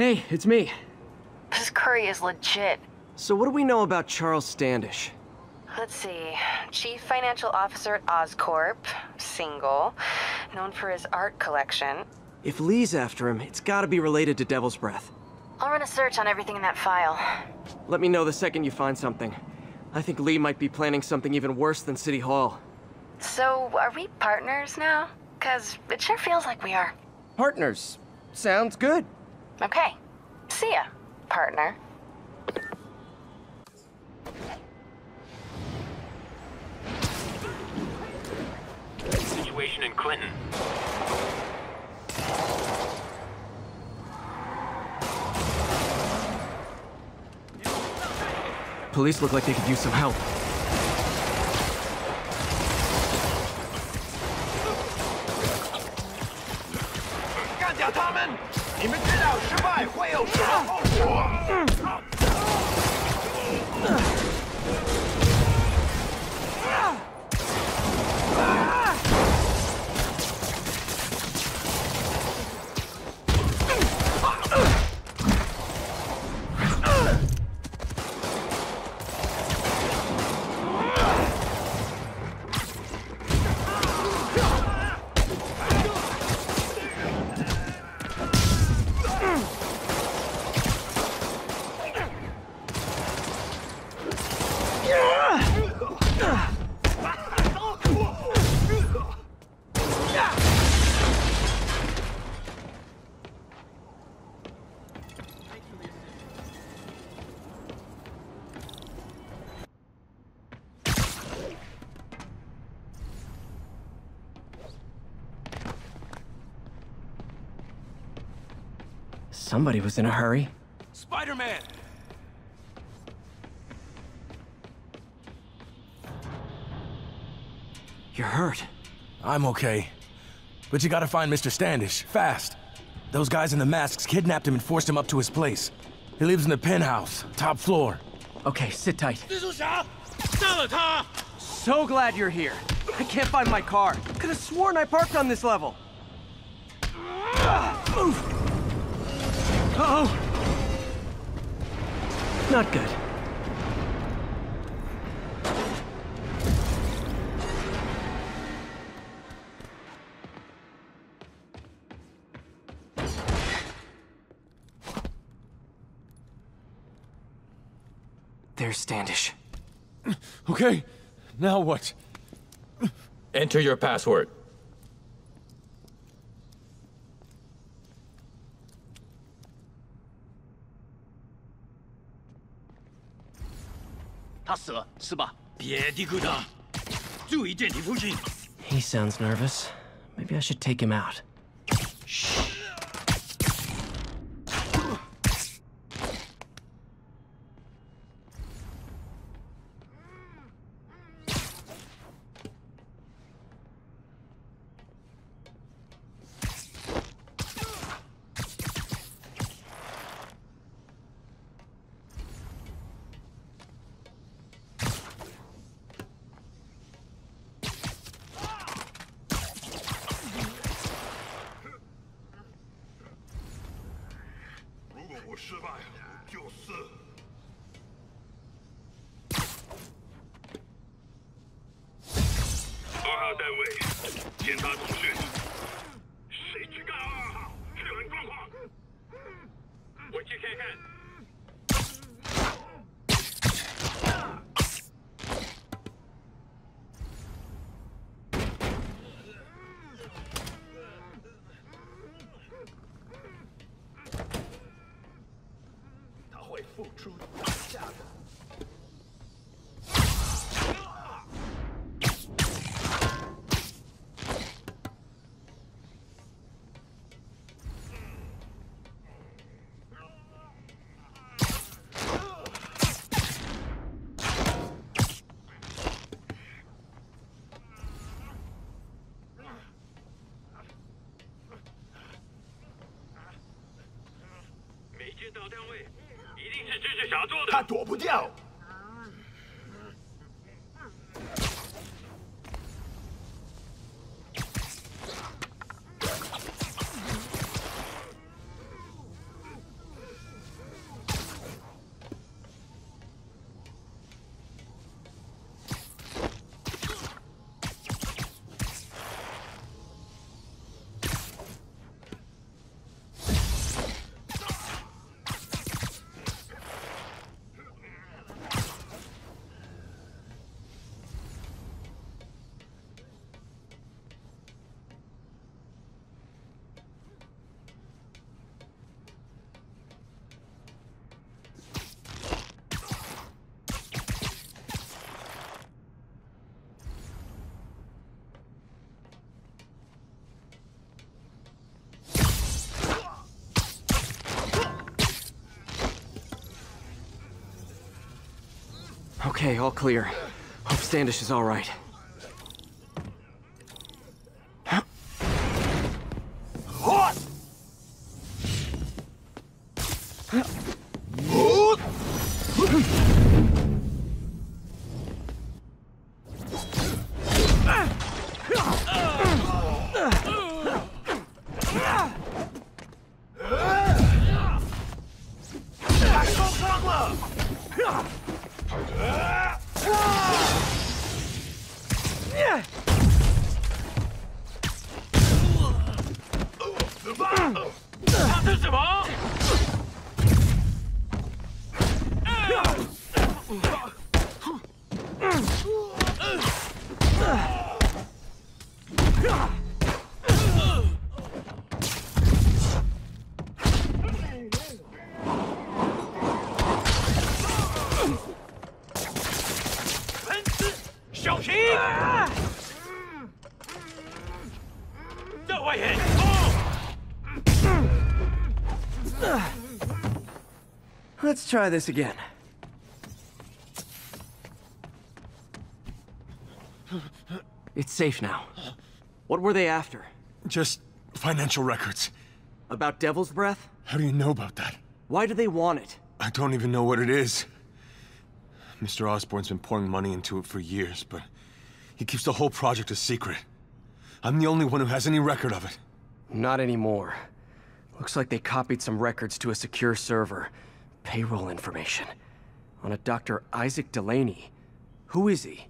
Hey, it's me. This curry is legit. So what do we know about Charles Standish? Let's see. Chief Financial Officer at Oscorp. Single. Known for his art collection. If Lee's after him, it's gotta be related to Devil's Breath. I'll run a search on everything in that file. Let me know the second you find something. I think Lee might be planning something even worse than City Hall. So, are we partners now? 'Cause it sure feels like we are. Partners. Sounds good. Okay. See ya, partner. Situation in Clinton. Police look like they could use some help. Somebody was in a hurry. Spider-Man! You're hurt. I'm okay. But you gotta find Mr. Standish, fast. Those guys in the masks kidnapped him and forced him up to his place. He lives in the penthouse, top floor. Okay, sit tight. So glad you're here. I can't find my car. Could have sworn I parked on this level. Oof. Uh-oh! Not good. There's Standish. Okay, now what? Enter your password. He sounds nervous. Maybe I should take him out. Shh. Okay, all clear. Hope Standish is all right. Let's try this again. It's safe now. What were they after? Just financial records. About Devil's Breath? How do you know about that? Why do they want it? I don't even know what it is. Mr. Osborn's been pouring money into it for years, but he keeps the whole project a secret. I'm the only one who has any record of it. Not anymore. Looks like they copied some records to a secure server. Payroll information on a Dr. Isaac Delaney. Who is he?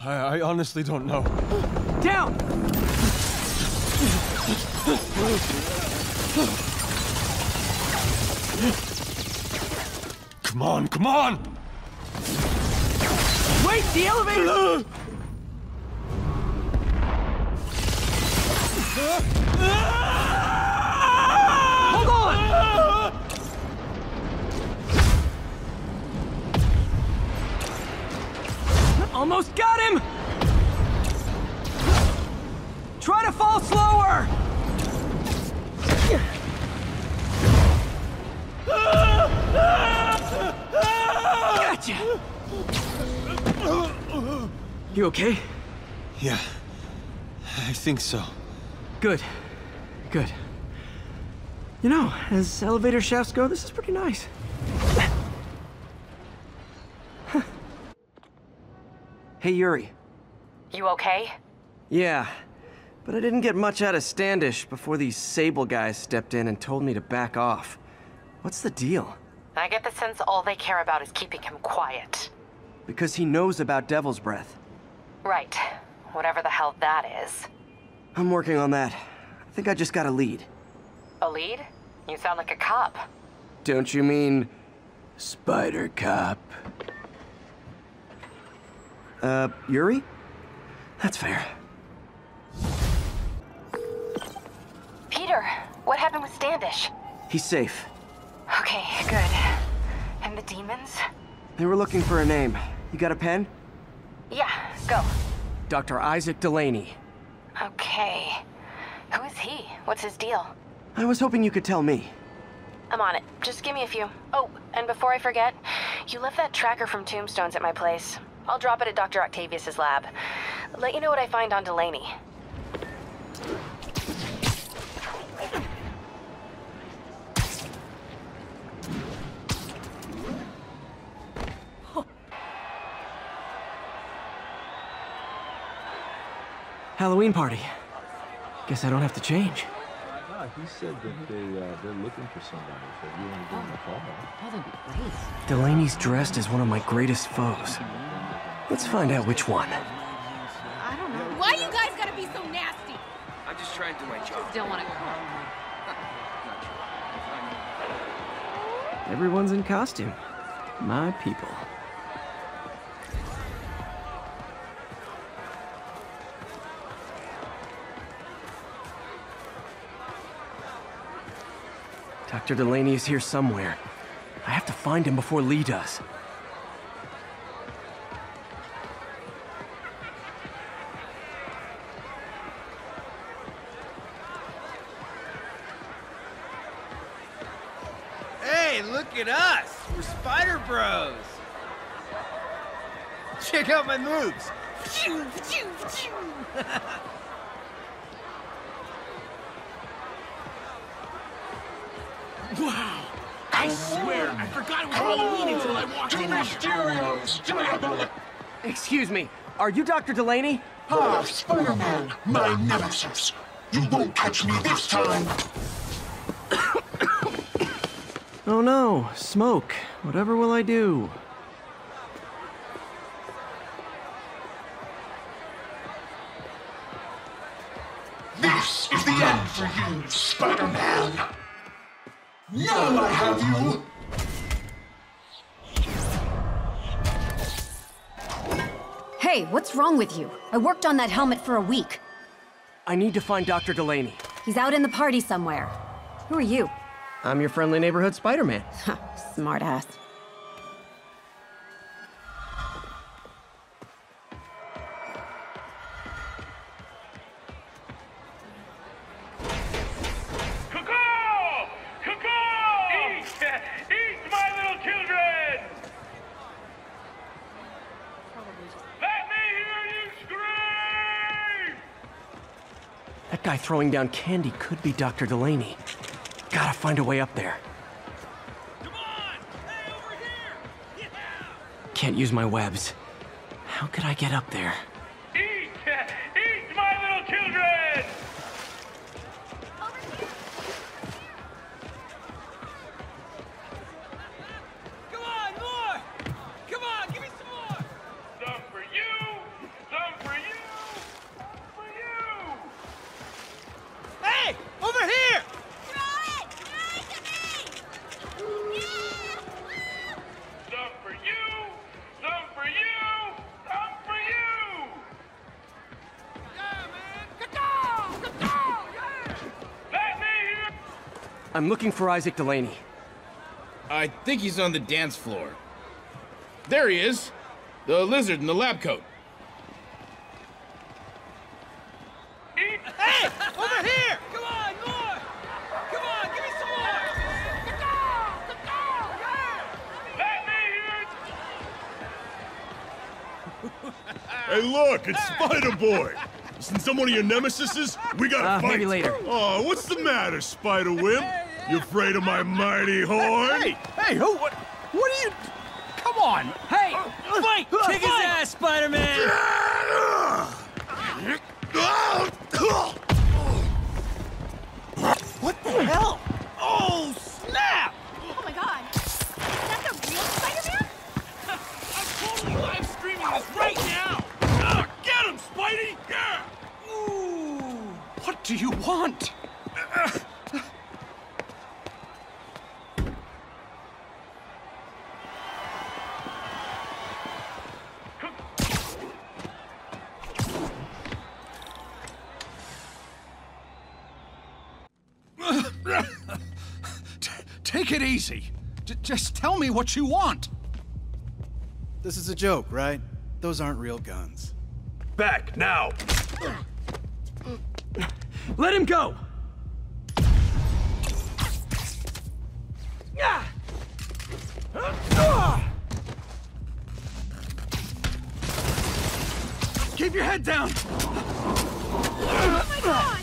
I honestly don't know. Down! Come on, come on! Wait, the elevator! Hold on! Almost got him! Try to fall slower! Gotcha! You okay? Yeah, I think so. Good, good. You know, as elevator shafts go, this is pretty nice. Hey, Yuri. You okay? Yeah, but I didn't get much out of Standish before these Sable guys stepped in and told me to back off. What's the deal? I get the sense all they care about is keeping him quiet. Because he knows about Devil's Breath. Right. Whatever the hell that is. I'm working on that. I think I just got a lead. A lead? You sound like a cop. Don't you mean... Spider Cop? Yuri? That's fair. Peter, what happened with Standish? He's safe. Okay, good. And the demons? They were looking for a name. You got a pen? Yeah, go. Dr. Isaac Delaney. Okay. Who is he? What's his deal? I was hoping you could tell me. I'm on it. Just give me a few. Oh, and before I forget, you left that tracker from Tombstones at my place. I'll drop it at Dr. Octavius's lab. Let you know what I find on Delaney. Halloween party. Guess I don't have to change. He said that they're looking for somebody, so you want to give him a call. That'd be great. Delaney's dressed as one of my greatest foes. Let's find out which one. I don't know. Why you guys gotta be so nasty? I'm just trying to do my job. Still want to come. Everyone's in costume. My people. Dr. Delaney is here somewhere. I have to find him before Lee does. Hey, look at us! We're Spider Bros! Check out my moves. Wow! I swear, I forgot it was Halloween until I walked in the studios. Excuse me, are you Dr. Delaney? Oh, Spider-Man, my nemesis. You won't catch me this time. Oh no, smoke. Whatever will I do? This is the end for you, Spider-Man. Now I have you. Hey, what's wrong with you? I worked on that helmet for a week. I need to find Dr. Delaney. He's out in the party somewhere. Who are you? I'm your friendly neighborhood Spider-Man. Smart ass. Guy throwing down candy could be Dr. Delaney. Gotta find a way up there. Come on! Hey, over here! Yeah! Can't use my webs. How could I get up there? Eat! Eat, my little children! Over here! Come on, more! Come on, give me some more! Some for you! Some for you! Hey! Over here! Throw it! Throw it to me! Yeah! Some for you! Some for you! Some for you! Yeah, man! Ka-dow! Ka-dow! Yeah! Let me hear! I'm looking for Isaac Delaney. I think he's on the dance floor. There he is! The lizard in the lab coat. Hey! Over here! Come on, more! Come on, give me some more! Get down! Get down! Yeah! Let me hear it! Hey, look! It's Spider-Boy! Isn't someone of your nemesis? We gotta fight! Maybe later. Oh, what's the matter, Spider-Wimp? You afraid of my mighty horn? Hey! Hey, who? What are you... Come on! Hey! Fight! Kick his ass, Spider-Man! What the hell? Oh, snap! Oh my god. Is that the real Spider-Man? I'm totally live streaming this right now! Get him, Spidey! Yeah. Ooh! What do you want? Take it easy. Just tell me what you want. This is a joke, right? Those aren't real guns. Back, now! Let him go! Keep your head down! Oh my god!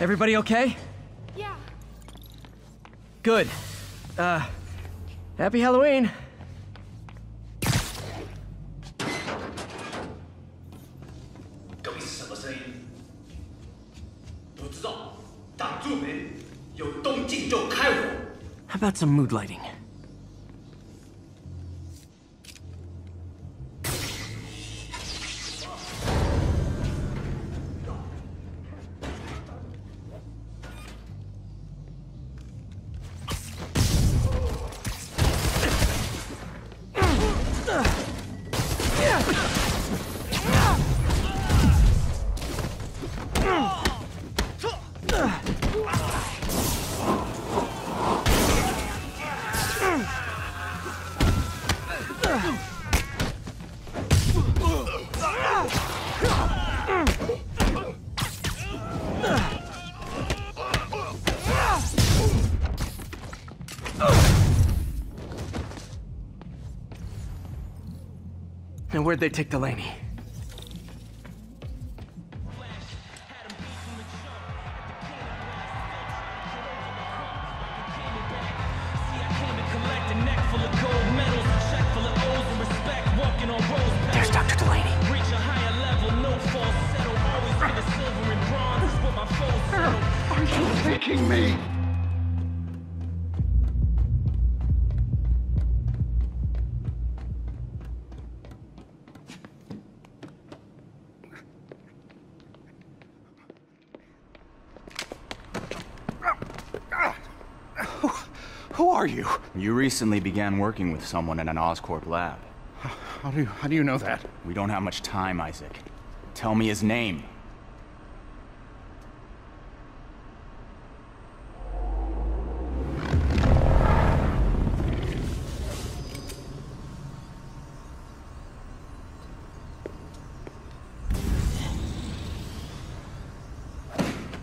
Everybody okay? Yeah. Good. Happy Halloween. How about some mood lighting? And where'd they take Delaney? There's Dr. Delaney. Are you faking me? Who are you? You recently began working with someone in an Oscorp lab. How do you know that? We don't have much time, Isaac. Tell me his name.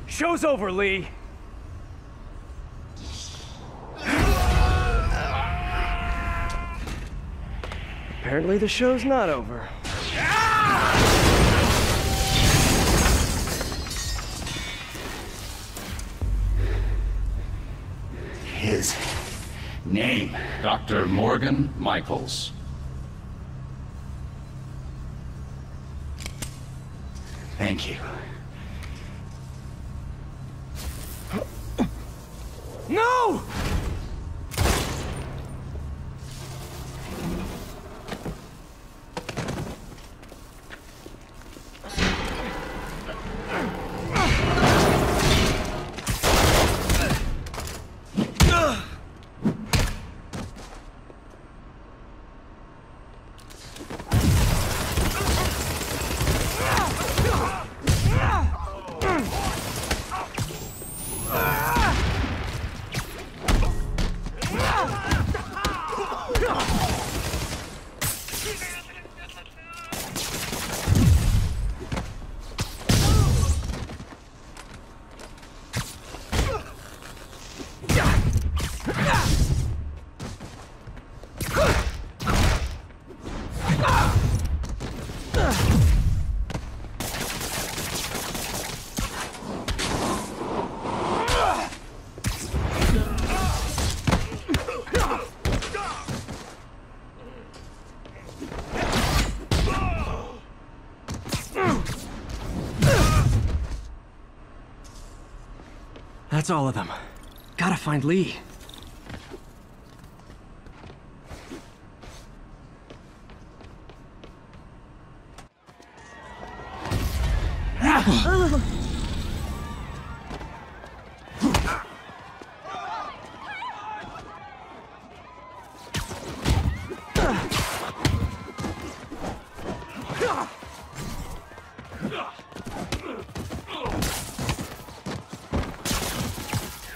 Show's over, Lee. Apparently the show's not over. His name, Dr. Morgan Michaels. Thank you. No! That's all of them. Gotta find Lee.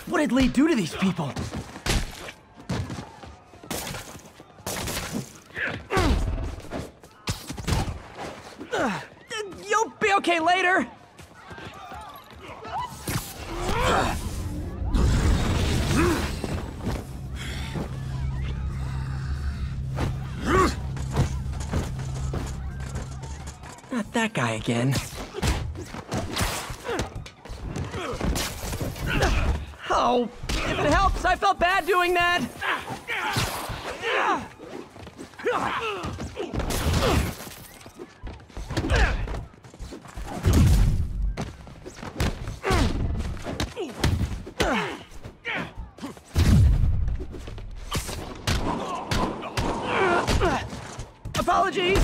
What did Lee do to these people? You'll be okay later! Not that guy again. Oh, if it helps, I felt bad doing that! Apologies!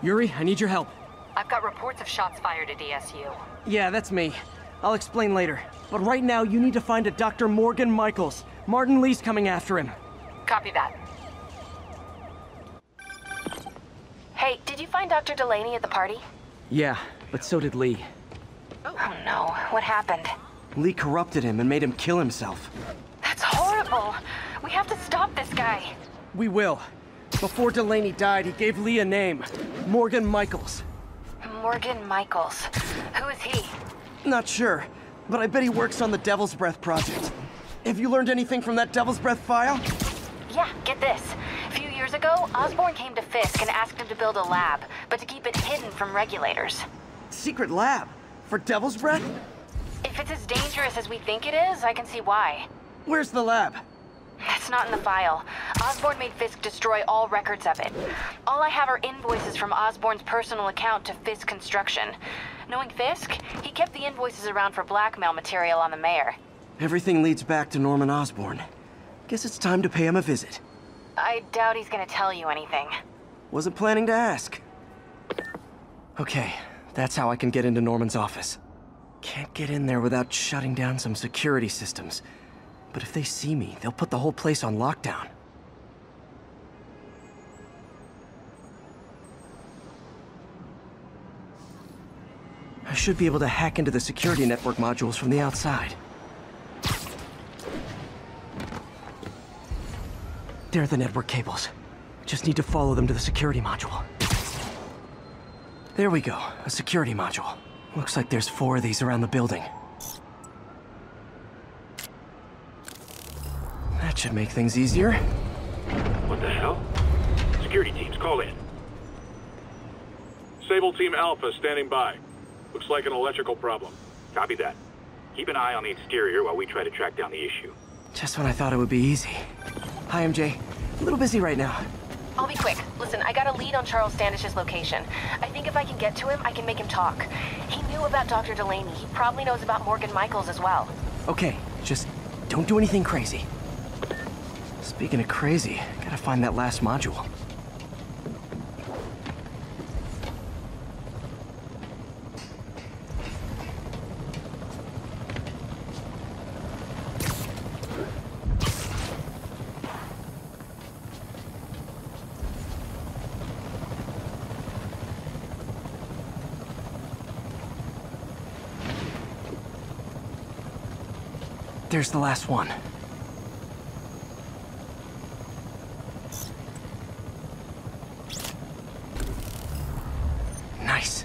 Yuri, I need your help. I've got reports of shots fired at ESU. Yeah, that's me. I'll explain later. But right now, you need to find a Dr. Morgan Michaels. Martin Lee's coming after him. Copy that. Hey, did you find Dr. Delaney at the party? Yeah, but so did Lee. Oh no, what happened? Lee corrupted him and made him kill himself. That's horrible. We have to stop this guy. We will. Before Delaney died, he gave Lee a name. Morgan Michaels. Morgan Michaels. Who is he? Not sure, but I bet he works on the Devil's Breath project. Have you learned anything from that Devil's Breath file? Yeah, get this. A few years ago, Osborn came to Fisk and asked him to build a lab, but to keep it hidden from regulators. Secret lab? For Devil's Breath? If it's as dangerous as we think it is, I can see why. Where's the lab? That's not in the file. Osborn made Fisk destroy all records of it. All I have are invoices from Osborn's personal account to Fisk Construction. Knowing Fisk, he kept the invoices around for blackmail material on the mayor. Everything leads back to Norman Osborn. Guess it's time to pay him a visit. I doubt he's gonna tell you anything. Wasn't planning to ask. Okay, that's how I can get into Norman's office. Can't get in there without shutting down some security systems. But if they see me, they'll put the whole place on lockdown. I should be able to hack into the security network modules from the outside. They're the network cables. Just need to follow them to the security module. There we go, a security module. Looks like there's 4 of these around the building. That should make things easier. What the hell? Security teams, call in. Sable Team Alpha standing by. Looks like an electrical problem. Copy that. Keep an eye on the exterior while we try to track down the issue. Just when I thought it would be easy. Hi, MJ. A little busy right now. I'll be quick. Listen, I got a lead on Charles Standish's location. I think if I can get to him, I can make him talk. He knew about Dr. Delaney. He probably knows about Morgan Michaels as well. Okay, just don't do anything crazy. Speaking of crazy, gotta find that last module. There's the last one. Nice.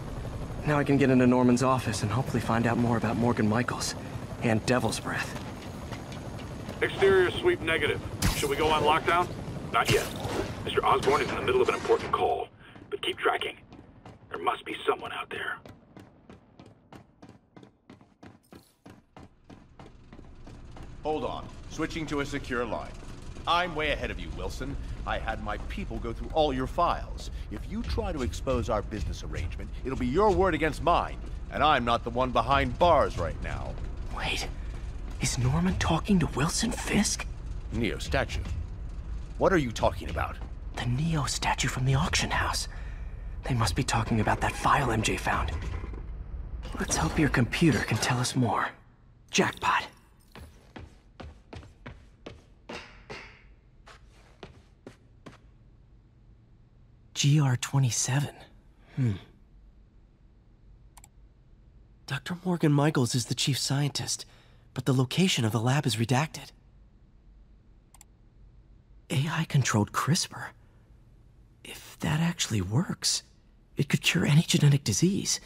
Now I can get into Norman's office and hopefully find out more about Morgan Michaels and Devil's Breath. Exterior sweep negative. Should we go on lockdown? Not yet. Mr. Osborn is in the middle of an important call, but keep tracking. There must be someone out there. Hold on. Switching to a secure line. I'm way ahead of you, Wilson. I had my people go through all your files. If you try to expose our business arrangement, it'll be your word against mine. And I'm not the one behind bars right now. Wait. Is Norman talking to Wilson Fisk? Neo statue. What are you talking about? The Neo statue from the auction house. They must be talking about that file MJ found. Let's hope your computer can tell us more. Jackpot. GR-27. Dr. Morgan Michaels is the chief scientist, but the location of the lab is redacted. AI-controlled CRISPR? If that actually works, it could cure any genetic disease.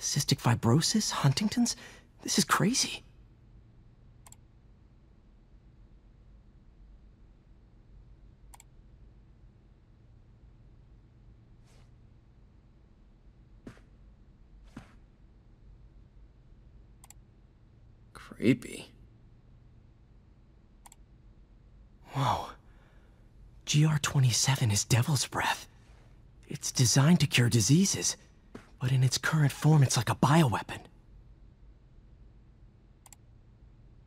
Cystic fibrosis, Huntington's? This is crazy. Creepy. Whoa. GR-27 is Devil's Breath. It's designed to cure diseases, but in its current form, it's like a bioweapon.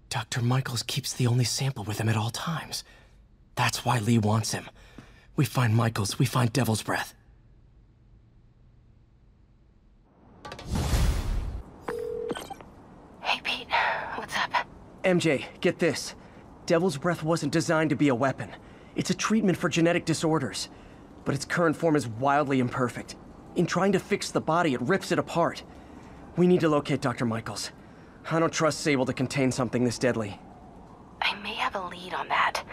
Dr. Michaels keeps the only sample with him at all times. That's why Lee wants him. We find Michaels, we find Devil's Breath. MJ, get this. Devil's Breath wasn't designed to be a weapon. It's a treatment for genetic disorders. But its current form is wildly imperfect. In trying to fix the body, it rips it apart. We need to locate Dr. Michaels. I don't trust Sable to contain something this deadly. I may have a lead on that.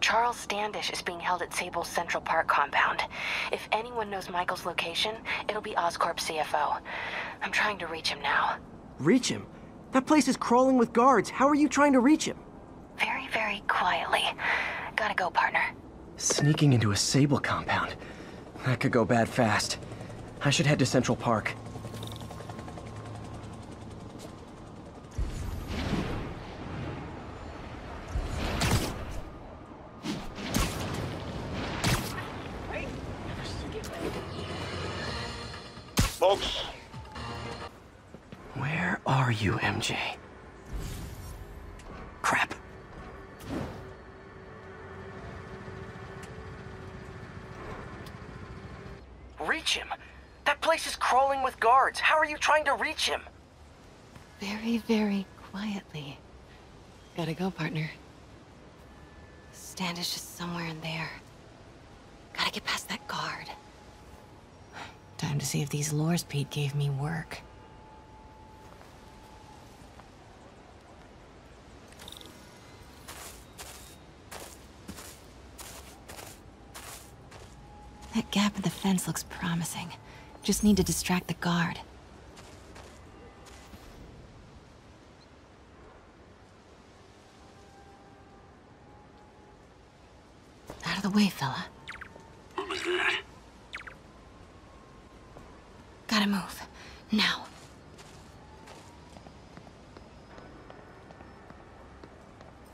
Charles Standish is being held at Sable's Central Park compound. If anyone knows Michael's location, it'll be Oscorp CFO. I'm trying to reach him now. Reach him? That place is crawling with guards. How are you trying to reach him? Very, very quietly. Gotta go, partner. Sneaking into a Sable compound. That could go bad fast. I should head to Central Park. Where are you, MJ? Crap. Reach him. That place is crawling with guards. How are you trying to reach him? Very, very quietly. Gotta go, partner. Standish is somewhere in there. Gotta get past that guard. Time to see if these lures Pete gave me work. That gap in the fence looks promising. Just need to distract the guard. Out of the way, fella. What was that? Gotta move. Now.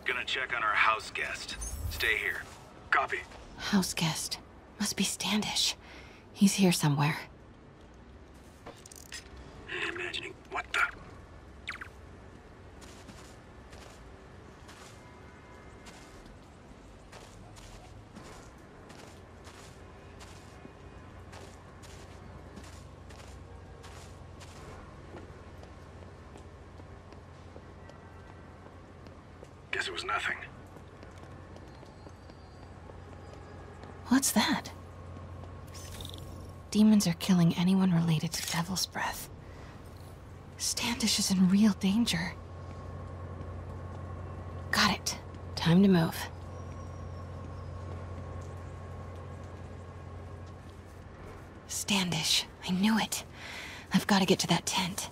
Gonna check on our house guest. Stay here. Copy. House guest. Must be Standish. He's here somewhere. I'm imagining what the... Guess it was nothing. What's that? Demons are killing anyone related to Devil's Breath. Standish is in real danger. Got it. Time to move. Standish. I knew it. I've got to get to that tent.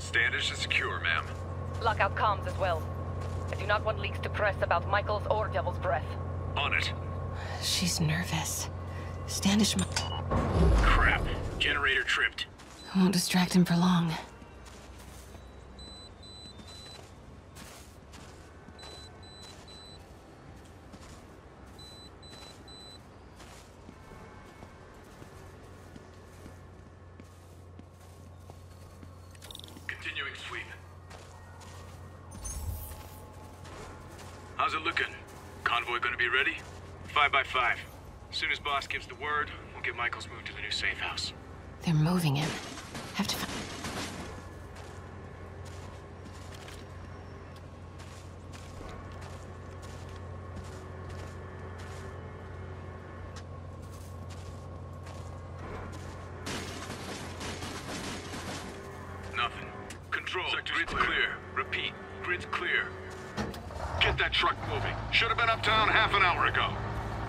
Standish is secure, ma'am. Lock out comms as well. I do not want leaks to press about Michaels or Devil's Breath. On it. She's nervous. Standish... Crap. Generator tripped. I won't distract him for long. Gives the word, we'll get Michaels moved to the new safe house. They're moving him. Have to find... Nothing. Control, grid's clear. Repeat, grid's clear. Get that truck moving. Should have been uptown half an hour ago.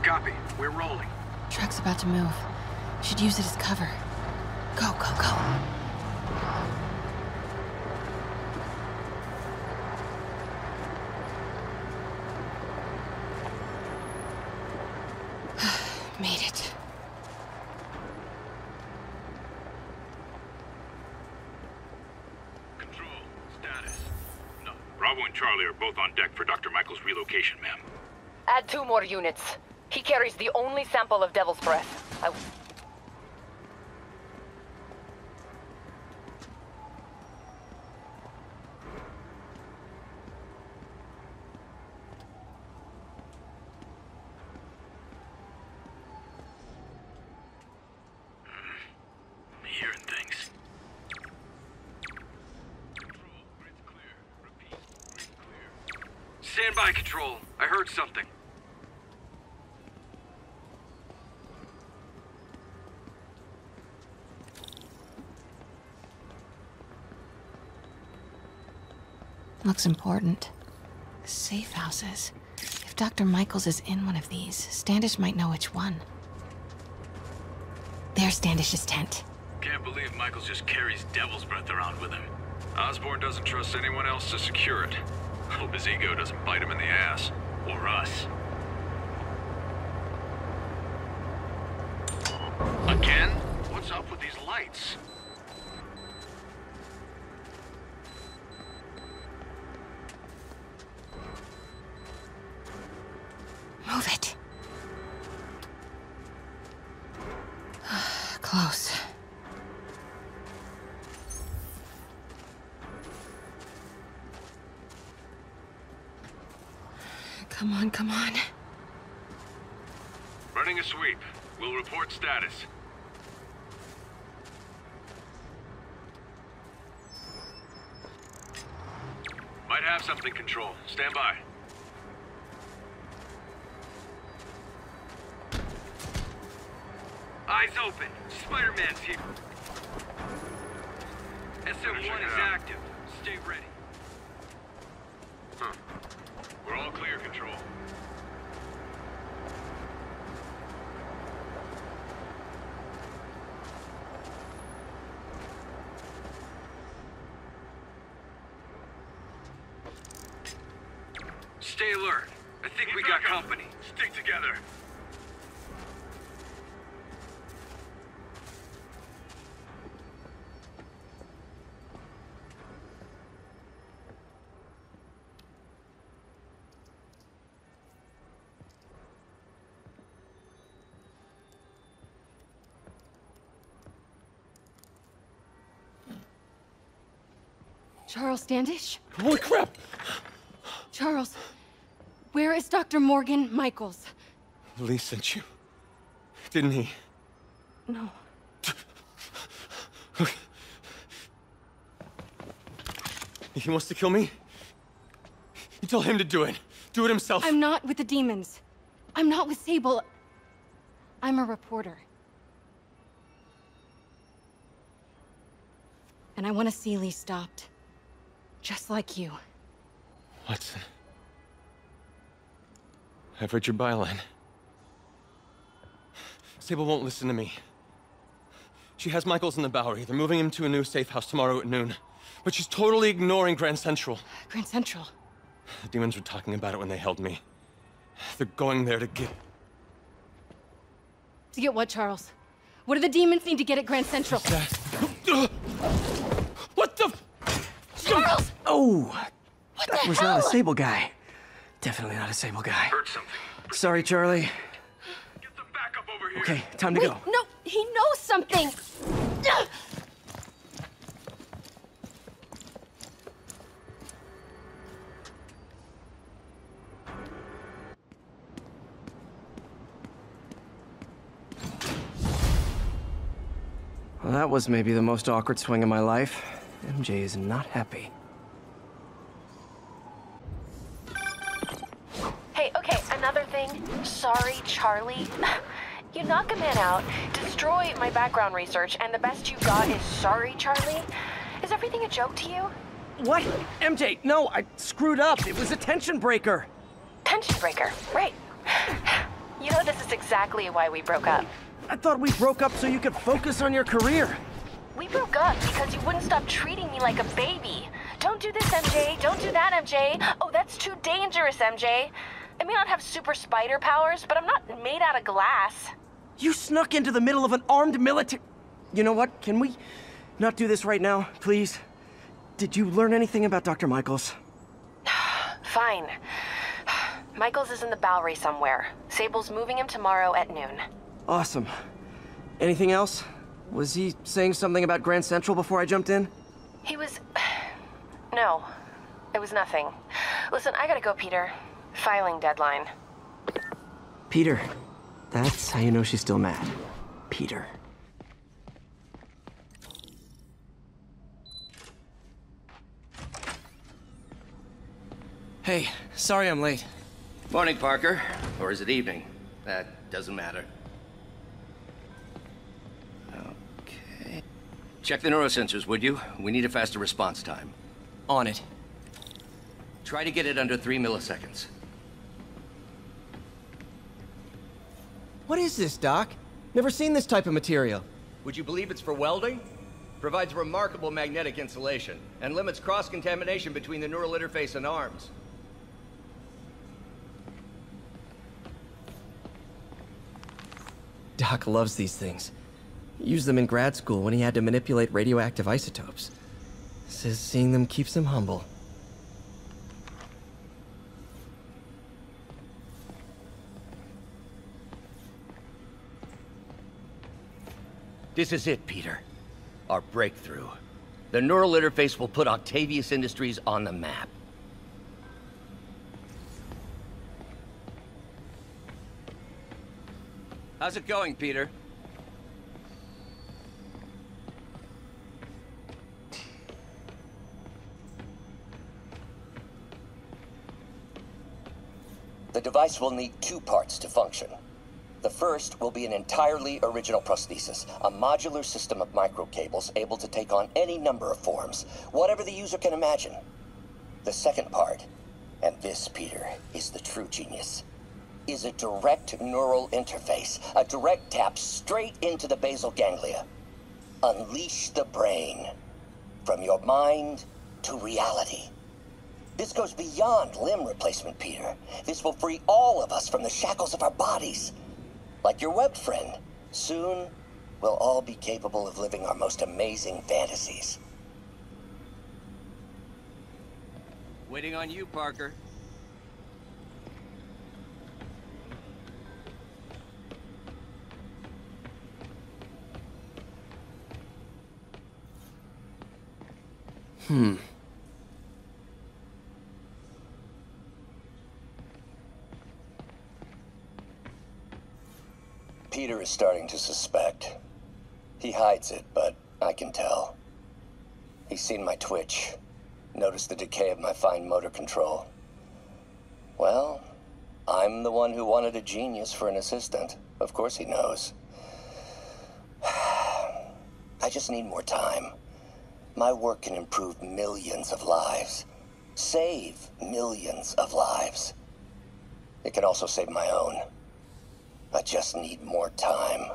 Copy, we're rolling. Truck's about to move. Should use it as cover. Go, go, go. Made it. Control, status. No. Bravo and Charlie are both on deck for Dr. Michael's relocation, ma'am. Add 2 more units. He carries the only sample of Devil's Breath. Hearing things. Control, grid's clear. Repeat, grid's clear. Stand by, Control. I heard something. Looks important. Safe houses. If Dr. Michaels is in one of these, Standish might know which one. There's Standish's tent. Can't believe Michaels just carries Devil's Breath around with him. Osborn doesn't trust anyone else to secure it. Hope his ego doesn't bite him in the ass. Or us. Again? What's up with these lights? Move it. Close. Come on, come on. Running a sweep. We'll report status. Might have something, Control. Stand by. Eyes open. Spider-Man's here. SM1 is active. Stay ready. Huh. We're all clear, Control. Stay alert. I think we got company. Stick together. Charles Standish? Holy crap! Charles, where is Dr. Morgan Michaels? Lee sent you, didn't he? No. Look. He wants to kill me? You tell him to do it. Do it himself. I'm not with the demons. I'm not with Sable. I'm a reporter. And I want to see Lee stopped. Just like you. Watson. I've read your byline. Sable won't listen to me. She has Michaels in the Bowery. They're moving him to a new safe house tomorrow at noon. But she's totally ignoring Grand Central. Grand Central? The demons were talking about it when they held me. They're going there to get... To get what, Charles? What do the demons need to get at Grand Central? What the... Charles! Oh! What the hell? That was not a Sable guy. Definitely not a Sable guy. Heard something. Sorry, Charlie. Get the backup over here. Okay, time to go. No, he knows something. Well, that was maybe the most awkward swing of my life. MJ is not happy. Hey, okay, another thing. Sorry, Charlie. You knock a man out, destroy my background research, and the best you got is sorry, Charlie? Is everything a joke to you? What? MJ, no, I screwed up. It was a tension breaker. Tension breaker, right. You know this is exactly why we broke up. I thought we broke up so you could focus on your career. We broke up because you wouldn't stop treating me like a baby. Don't do this, MJ. Don't do that, MJ. Oh, that's too dangerous, MJ. I may not have super spider powers, but I'm not made out of glass. You snuck into the middle of an armed military... You know what? Can we not do this right now, please? Did you learn anything about Dr. Michaels? Fine. Michaels is in the Bowery somewhere. Sable's moving him tomorrow at noon. Awesome. Anything else? Was he saying something about Grand Central before I jumped in? He was... No. It was nothing. Listen, I gotta go, Peter. Filing deadline. Peter. That's how you know she's still mad. Peter. Hey, sorry I'm late. Morning, Parker. Or is it evening? That doesn't matter. Check the neurosensors, would you? We need a faster response time. On it. Try to get it under 3 milliseconds. What is this, Doc? Never seen this type of material. Would you believe it's for welding? Provides remarkable magnetic insulation and limits cross-contamination between the neural interface and arms. Doc loves these things. He used them in grad school when he had to manipulate radioactive isotopes. Says seeing them keeps him humble. This is it, Peter. Our breakthrough. The neural interface will put Octavius Industries on the map. How's it going, Peter? The device will need 2 parts to function. The first will be an entirely original prosthesis, a modular system of microcables able to take on any number of forms, whatever the user can imagine. The second part, and this, Peter, is the true genius, is a direct neural interface, a direct tap straight into the basal ganglia. Unleash the brain, from your mind to reality. This goes beyond limb replacement, Peter. This will free all of us from the shackles of our bodies. Like your web friend, soon we'll all be capable of living our most amazing fantasies. Waiting on you, Parker. Peter is starting to suspect. He hides it, but I can tell. He's seen my twitch, noticed the decay of my fine motor control. Well, I'm the one who wanted a genius for an assistant. Of course he knows. I just need more time. My work can improve millions of lives. Save millions of lives. It can also save my own. I just need more time.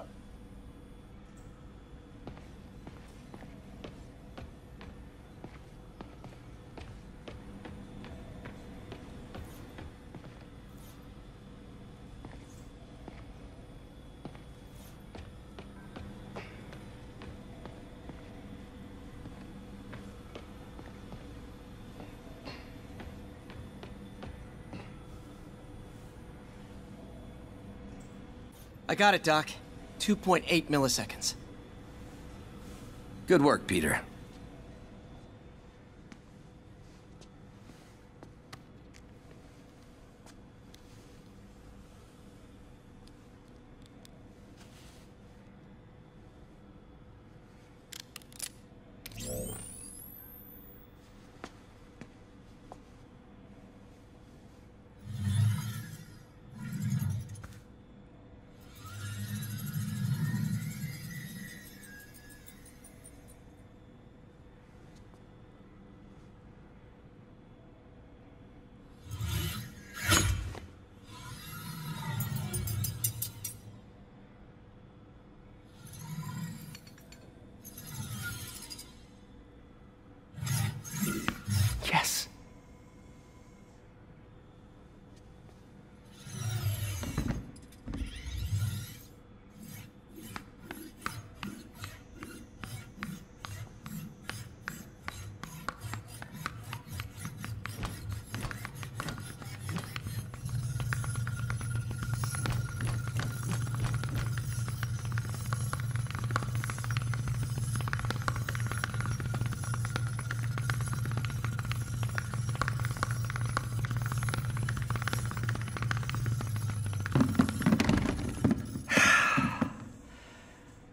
I got it, Doc. 2.8 milliseconds. Good work, Peter.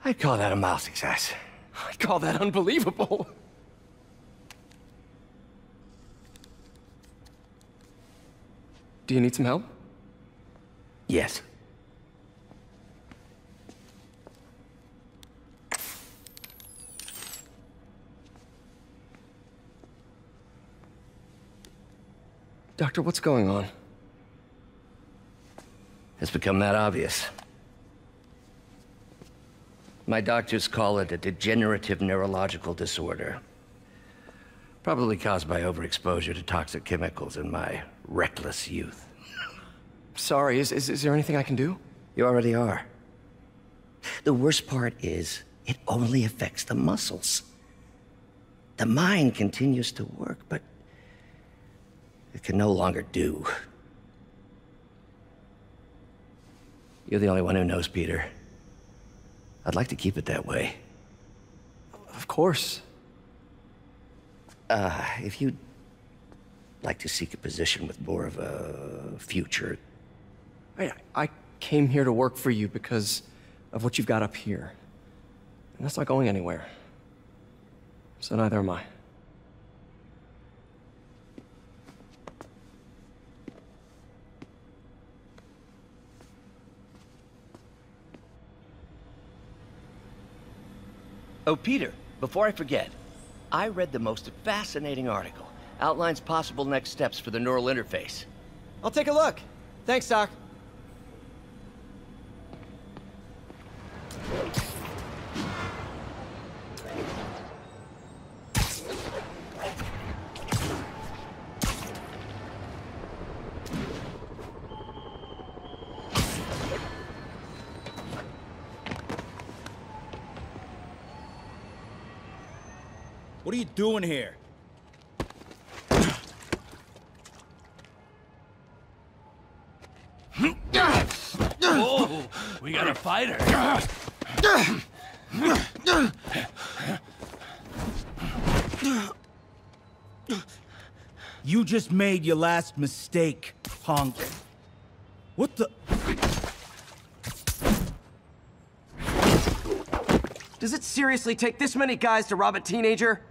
I'd call that a mild success. I'd call that unbelievable. Do you need some help? Yes. Doctor, what's going on? It's become that obvious. My doctors call it a degenerative neurological disorder. Probably caused by overexposure to toxic chemicals in my reckless youth. Sorry, is there anything I can do? You already are. The worst part is, it only affects the muscles. The mind continues to work, but it can no longer do. You're the only one who knows, Peter. I'd like to keep it that way. Of course. If you'd like to seek a position with more of a future... I came here to work for you because of what you've got up here. And that's not going anywhere. So neither am I. Oh, Peter, before I forget, I read the most fascinating article. Outlines possible next steps for the neural interface. I'll take a look. Thanks, Doc. What are you doing here? Oh, we got a fighter. You just made your last mistake, honk. What the? Does it seriously take this many guys to rob a teenager?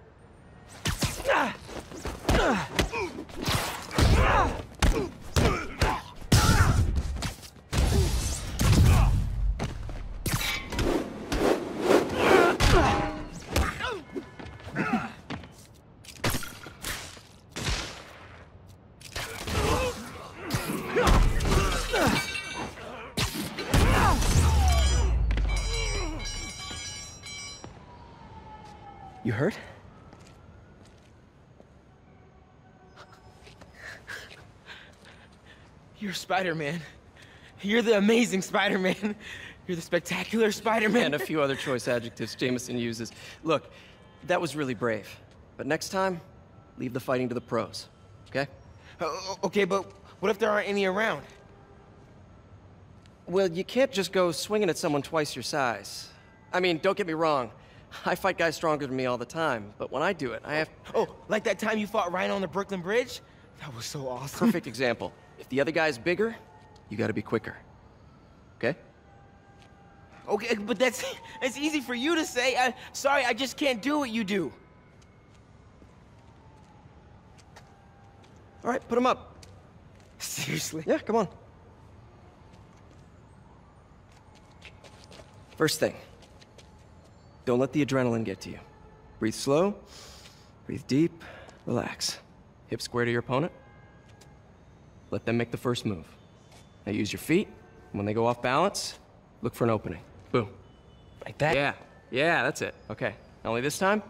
You hurt? You're Spider-Man. You're the amazing Spider-Man. You're the spectacular Spider-Man. And a few other choice adjectives Jameson uses. Look, that was really brave. But next time, leave the fighting to the pros, okay? Okay, but what if there aren't any around? Well, you can't just go swinging at someone twice your size. I mean, don't get me wrong. I fight guys stronger than me all the time, but when I do it, I have... Oh, like that time you fought Rhino on the Brooklyn Bridge? That was so awesome. Perfect example. If the other guy's bigger, you gotta be quicker. Okay? Okay, but that's easy for you to say. Sorry, I just can't do what you do. All right, put him up. Seriously? Yeah, come on. First thing. Don't let the adrenaline get to you. Breathe slow, breathe deep, relax. Hip square to your opponent. Let them make the first move. Now use your feet, and when they go off balance, look for an opening. Boom. Like that? Yeah, that's it. Okay, not only this time,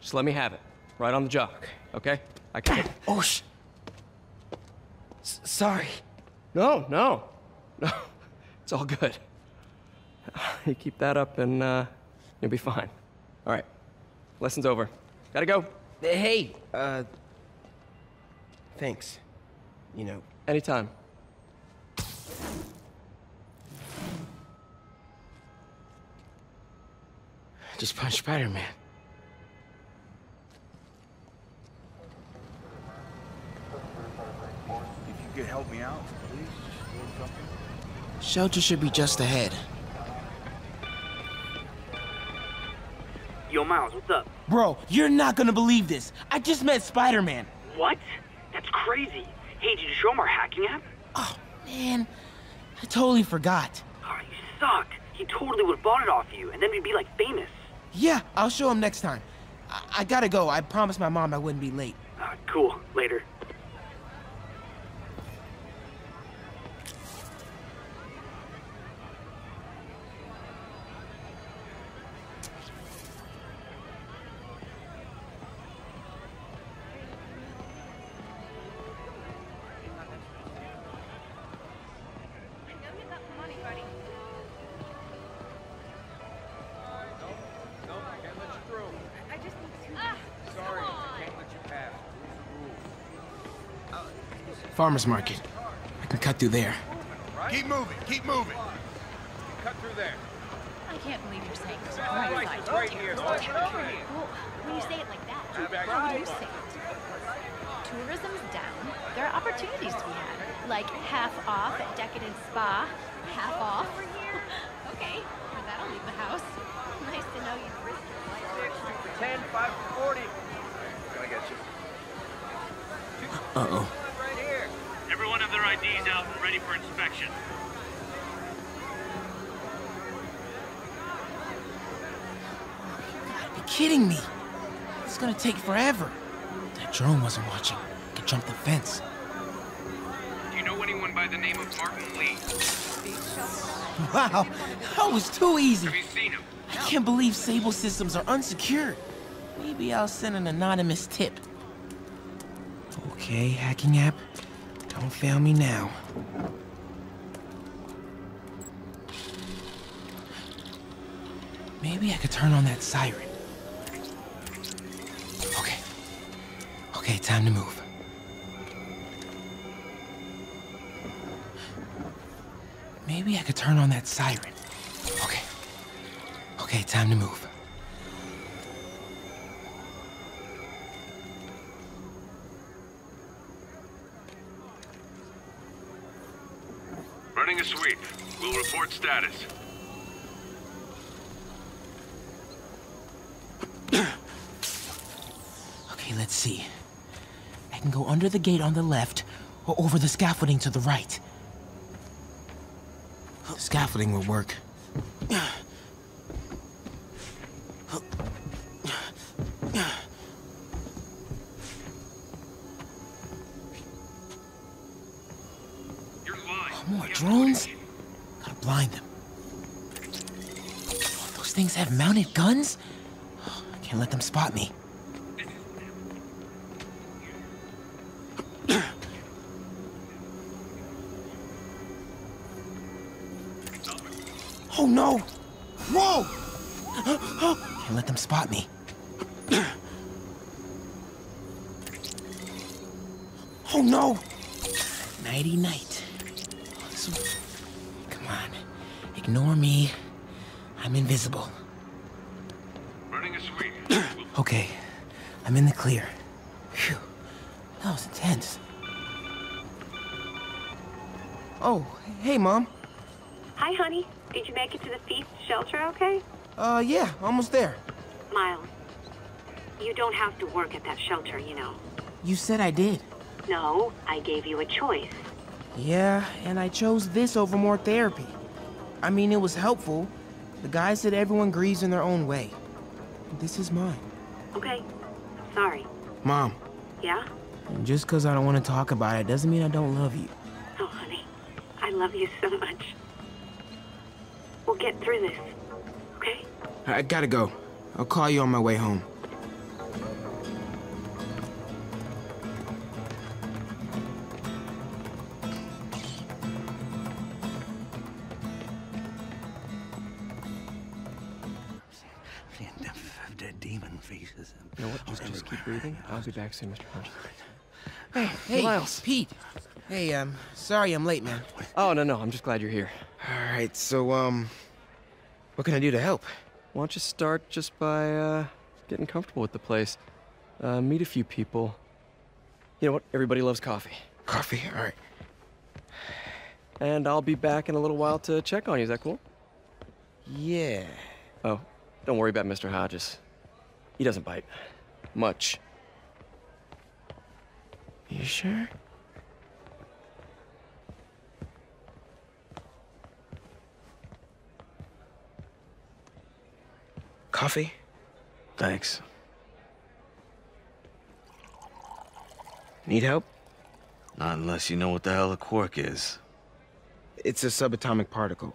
just let me have it. Right on the jaw, okay? I can... Oh, shh. Sorry. No. It's all good. You keep that up and, you'll be fine. All right, lesson's over. Gotta go. Hey, thanks. You know, anytime. Just punch Spider-Man. If you could help me out, please. Shelter should be just ahead. Yo, Miles, what's up? Bro, you're not gonna believe this. I just met Spider-Man. What? That's crazy. Hey, did you show him our hacking app? Oh, man. I totally forgot. Oh, you suck. He totally would've bought it off you, and then we'd be, like, famous. Yeah, I'll show him next time. I gotta go. I promised my mom I wouldn't be late. Cool. Later. Farmer's market. I can cut through there. Keep moving, keep moving. Cut through there. I can't believe you're saying this. Right here. Well, when you say it like that, how do you say it? Tourism's down. There are opportunities to be had. Like half off at Decadent Spa. Half off. Okay, for that I'll leave the house. Nice to know you've risked your life. 6 for 10, 5 for 40. Gonna get you. Uh-oh. Everyone have their IDs out and ready for inspection. You gotta be kidding me. It's gonna take forever. That drone wasn't watching. I could jump the fence. Do you know anyone by the name of Martin Lee? Wow, that was too easy. Have you seen him? I can't believe Sable Systems are unsecured. Maybe I'll send an anonymous tip. Okay, hacking app. Don't fail me now. Maybe I could turn on that siren. Okay. Okay, time to move. Maybe I could turn on that siren. Okay. Okay, time to move. Running a sweep. We'll report status. Okay, let's see. I can go under the gate on the left, or over the scaffolding to the right. The scaffolding will work. Drones? Gotta blind them. Oh, those things have mounted guns? Oh, I can't let them spot me. Oh no! Whoa! Can't let them spot me. Oh no! Nighty night. Come on. Ignore me. I'm invisible. Running a sweep. Okay. I'm in the clear. Phew. That was intense. Oh, hey, Mom. Hi, honey. Did you make it to the feast shelter okay? Yeah. Almost there. Miles, you don't have to work at that shelter, you know. You said I did. No, I gave you a choice. Yeah, and I chose this over more therapy. I mean, it was helpful. The guy said everyone grieves in their own way. This is mine. Okay. Sorry. Mom. Yeah? Just because I don't want to talk about it doesn't mean I don't love you. Oh, honey. I love you so much. We'll get through this. Okay? I gotta go. I'll call you on my way home. I'll be back soon, Mr. Punch. Hey, Miles. Pete. Hey, sorry I'm late, man. Oh, no, I'm just glad you're here. All right, so, what can I do to help? Why don't you start just by, getting comfortable with the place. Meet a few people. You know what? Everybody loves coffee. Coffee? All right. And I'll be back in a little while to check on you. Is that cool? Yeah. Oh, don't worry about Mr. Hodges. He doesn't bite. Much. You sure? Coffee? Thanks. Need help? Not unless you know what the hell a quark is. It's a subatomic particle.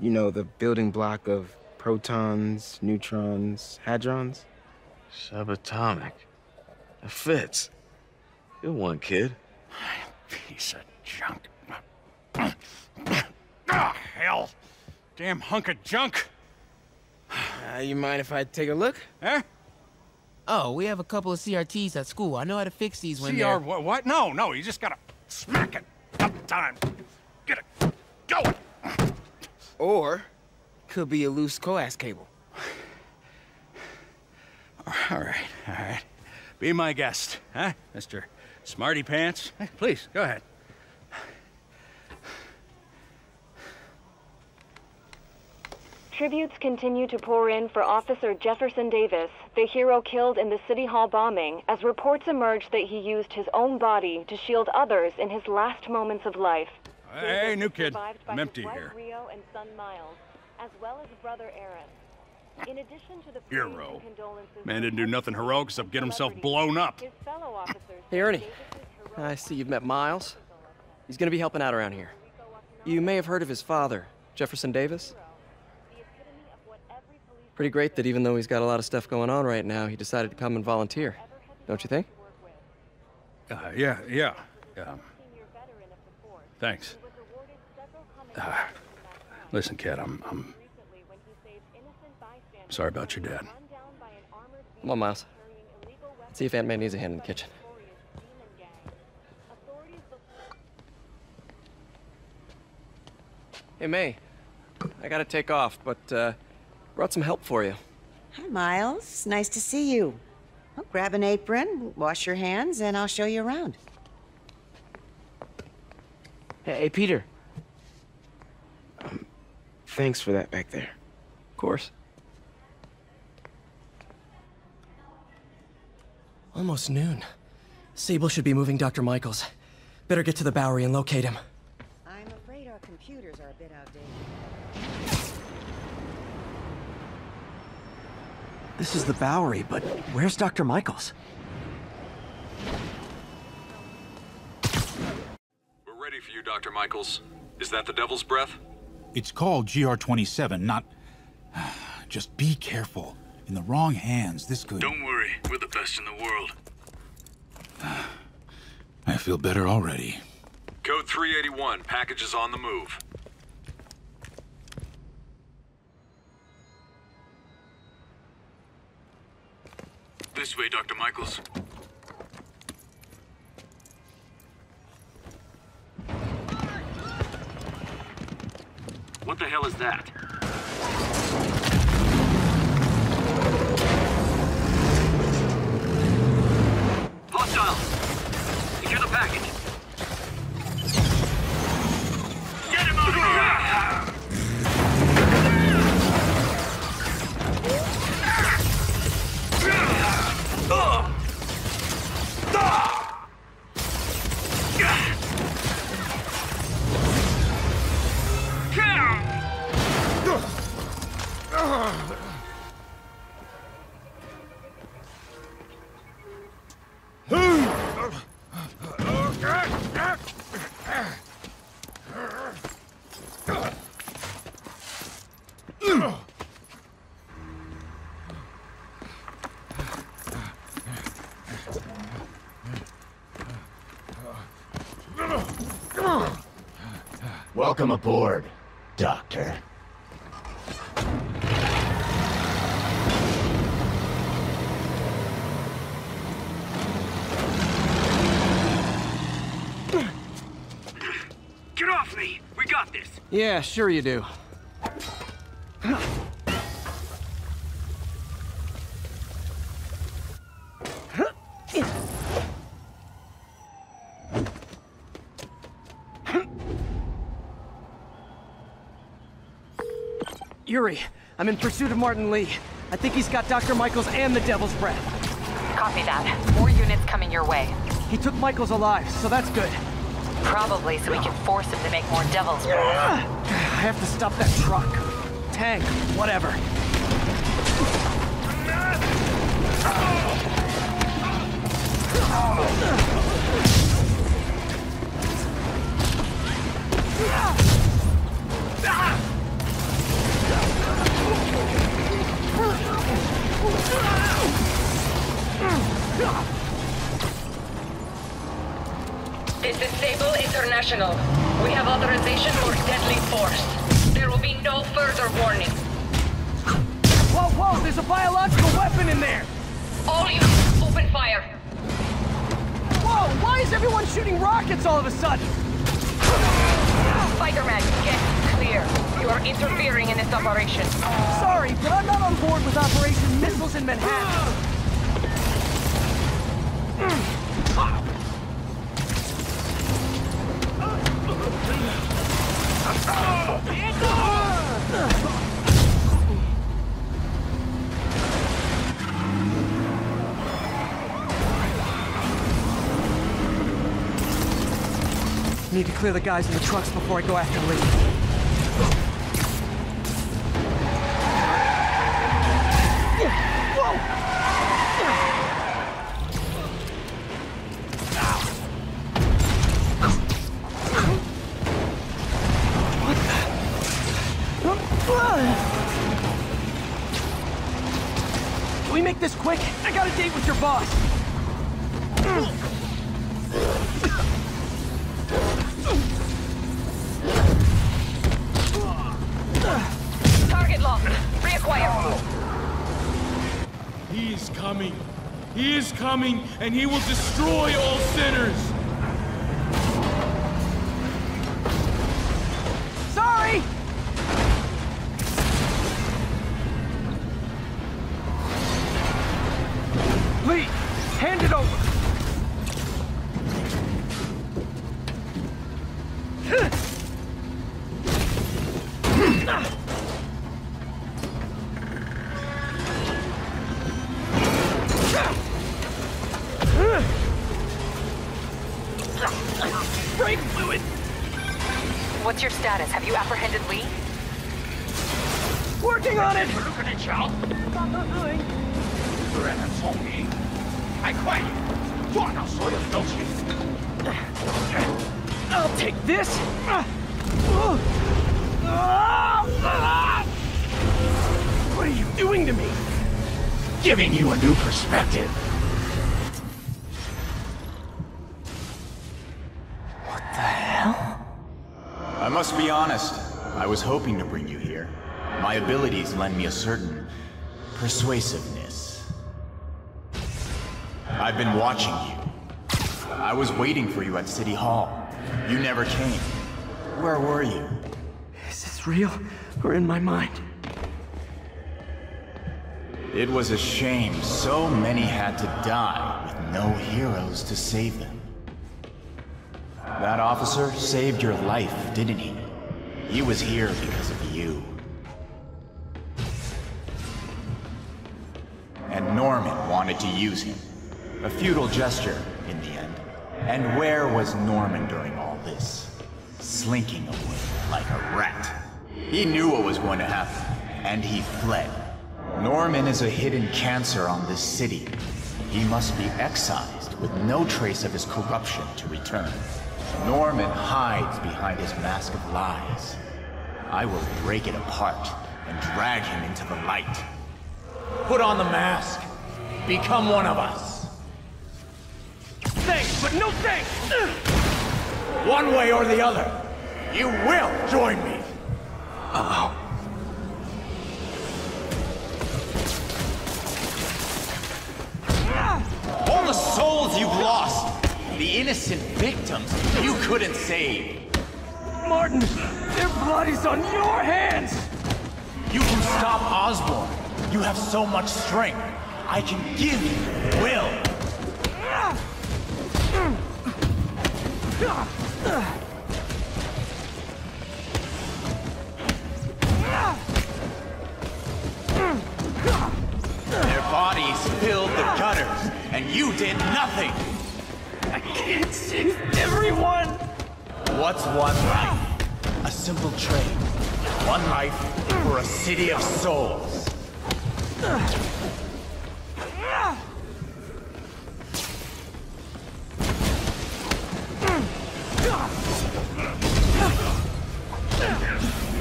You know, the building block of protons, neutrons, hadrons. Subatomic. It fits. Good one, kid. Piece of junk. Ah, hell. Damn hunk of junk. You mind if I take a look? Huh? Oh, we have a couple of CRTs at school. I know how to fix these when they're... What? No, no, you just gotta smack it a couple times. Get it going. Or could be a loose coax cable. All right, all right. Be my guest, huh, Mr. Smarty Pants? Hey, please, go ahead. Tributes continue to pour in for Officer Jefferson Davis, the hero killed in the City Hall bombing, as reports emerge that he used his own body to shield others in his last moments of life. Hey, new kid. I'm empty here. Rio and son Miles, as well as brother Aaron. In addition to the hero. Man didn't do nothing heroic except get himself blown up. Hey, Ernie. I see you've met Miles. He's going to be helping out around here. You may have heard of his father, Jefferson Davis. Pretty great that even though he's got a lot of stuff going on right now, he decided to come and volunteer. Don't you think? Yeah. Thanks. Listen, kid, I'm sorry about your dad. Come on, Miles. Let's see if Aunt May needs a hand in the kitchen. Hey, May. I gotta take off, but, brought some help for you. Hi, Miles. Nice to see you. Well, grab an apron, wash your hands, and I'll show you around. Hey, Peter. Thanks for that back there. Of course. Almost noon. Sable should be moving Dr. Michaels. Better get to the Bowery and locate him. I'm afraid our computers are a bit outdated. This is the Bowery, but where's Dr. Michaels? We're ready for you, Dr. Michaels. Is that the Devil's Breath? It's called GR-27, not... Just be careful. In the wrong hands, this could... Don't worry. We're the best in the world. I feel better already. Code 381. Package is on the move. This way, Dr. Michaels. What the hell is that? Hostile! Secure the package! Get him out of here! Welcome aboard, Doctor. Get off me! We got this! Yeah, sure you do. I'm in pursuit of Martin Lee. I think he's got Dr. Michaels and the Devil's Breath. Copy that. More units coming your way. He took Michaels alive, so that's good. Probably so we can force him to make more Devil's Breath. I have to stop that truck. Tank, whatever. This is Sable International. We have authorization for deadly force. There will be no further warning. Whoa, whoa, there's a biological weapon in there! All units, open fire. Whoa, why is everyone shooting rockets all of a sudden? Spider-Man, get clear. You are interfering in this operation. Sorry, but I'm not on board with Operation Missiles in Manhattan. Need to clear the guys in the trucks before I go after Lee. This quick. I got a date with your boss. Target locked. Reacquire. He is coming. He is coming, and he will destroy all sinners. Sorry. Hand it over. Brake fluid. What's your status? Have you apprehended Lee? Working on it. I'll take this. What are you doing to me? Giving you a new perspective. What the hell? I must be honest. I was hoping to bring you here. My abilities lend me a certain persuasiveness. I've been watching you. I was waiting for you at City Hall. You never came. Where were you? Is this real or in my mind? It was a shame. So many had to die with no heroes to save them. That officer saved your life, didn't he? He was here because of you. And Norman wanted to use him. A futile gesture, in the end. And where was Norman during all this? Slinking away like a rat. He knew what was going to happen, and he fled. Norman is a hidden cancer on this city. He must be excised with no trace of his corruption to return. Norman hides behind his mask of lies. I will break it apart and drag him into the light. Put on the mask. Become one of us. Thanks, but no thanks! One way or the other, you will join me! Uh-oh. All the souls you've lost, the innocent victims you couldn't save. Martin, their blood is on your hands! You can stop Osborn. You have so much strength. I can give you will. Their bodies filled the gutters, and you did nothing! I can't save everyone! What's one life? A simple trade. One life for a city of souls.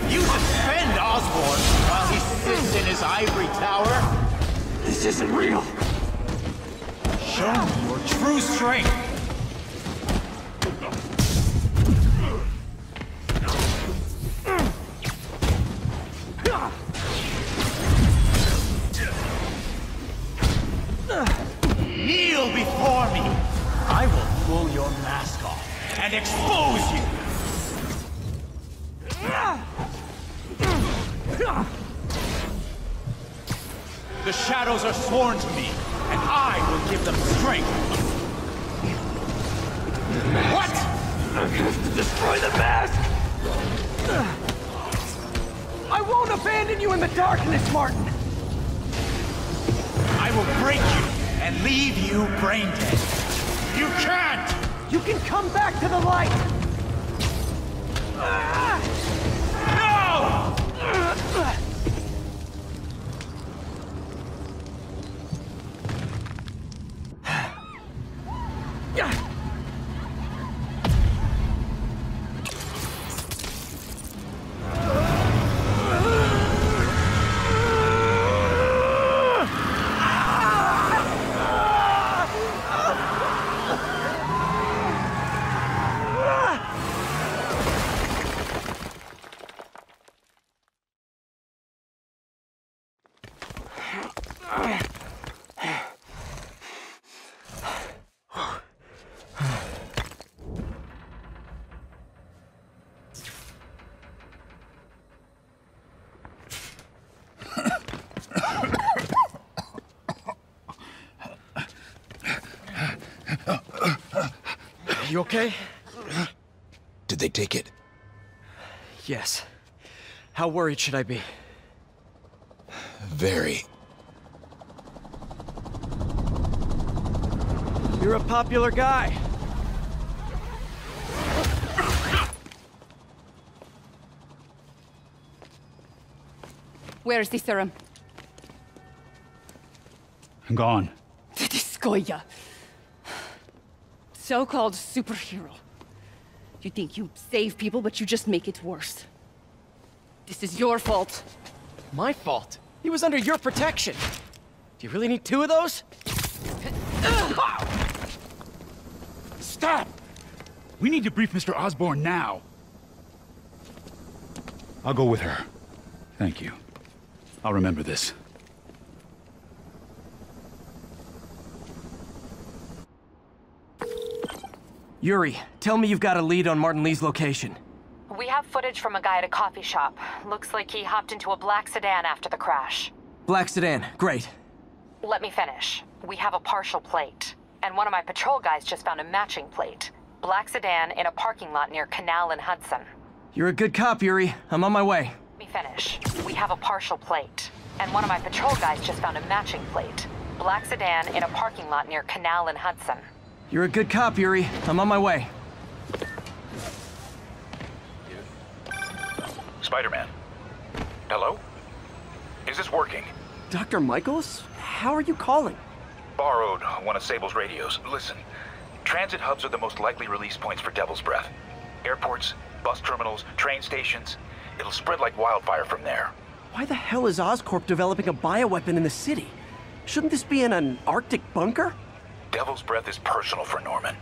You defend Osborn while he sits in his ivory tower? This isn't real. Show me your true strength. pull your mask off and expose you! The shadows are sworn to me, and I will give them strength! The mask. What?! I'm going to destroy the mask! I won't abandon you in the darkness, Martin! I will break you and leave you brain dead. You can't! You can come back to the light! No! You okay? Did they take it? Yes. How worried should I be? Very. You're a popular guy. Where is the serum? I'm gone. That is Gaia. So-called superhero. You think you save people, but you just make it worse. This is your fault. My fault? He was under your protection. Do you really need two of those? Stop! We need to brief Mr. Osborn now. I'll go with her. Thank you. I'll remember this. Yuri, tell me you've got a lead on Martin Lee's location. We have footage from a guy at a coffee shop. Looks like he hopped into a black sedan after the crash. Black sedan, great. Let me finish. We have a partial plate. And one of my patrol guys just found a matching plate. Black sedan in a parking lot near Canal and Hudson. You're a good cop, Yuri. I'm on my way. Let me finish. We have a partial plate. And one of my patrol guys just found a matching plate. Black sedan in a parking lot near Canal and Hudson. You're a good cop, Yuri. I'm on my way. Spider-Man. Hello? Is this working? Dr. Michaels? How are you calling? Borrowed one of Sable's radios. Listen, transit hubs are the most likely release points for Devil's Breath. Airports, bus terminals, train stations. It'll spread like wildfire from there. Why the hell is Oscorp developing a bioweapon in the city? Shouldn't this be in an Arctic bunker? Devil's Breath is personal for Norman.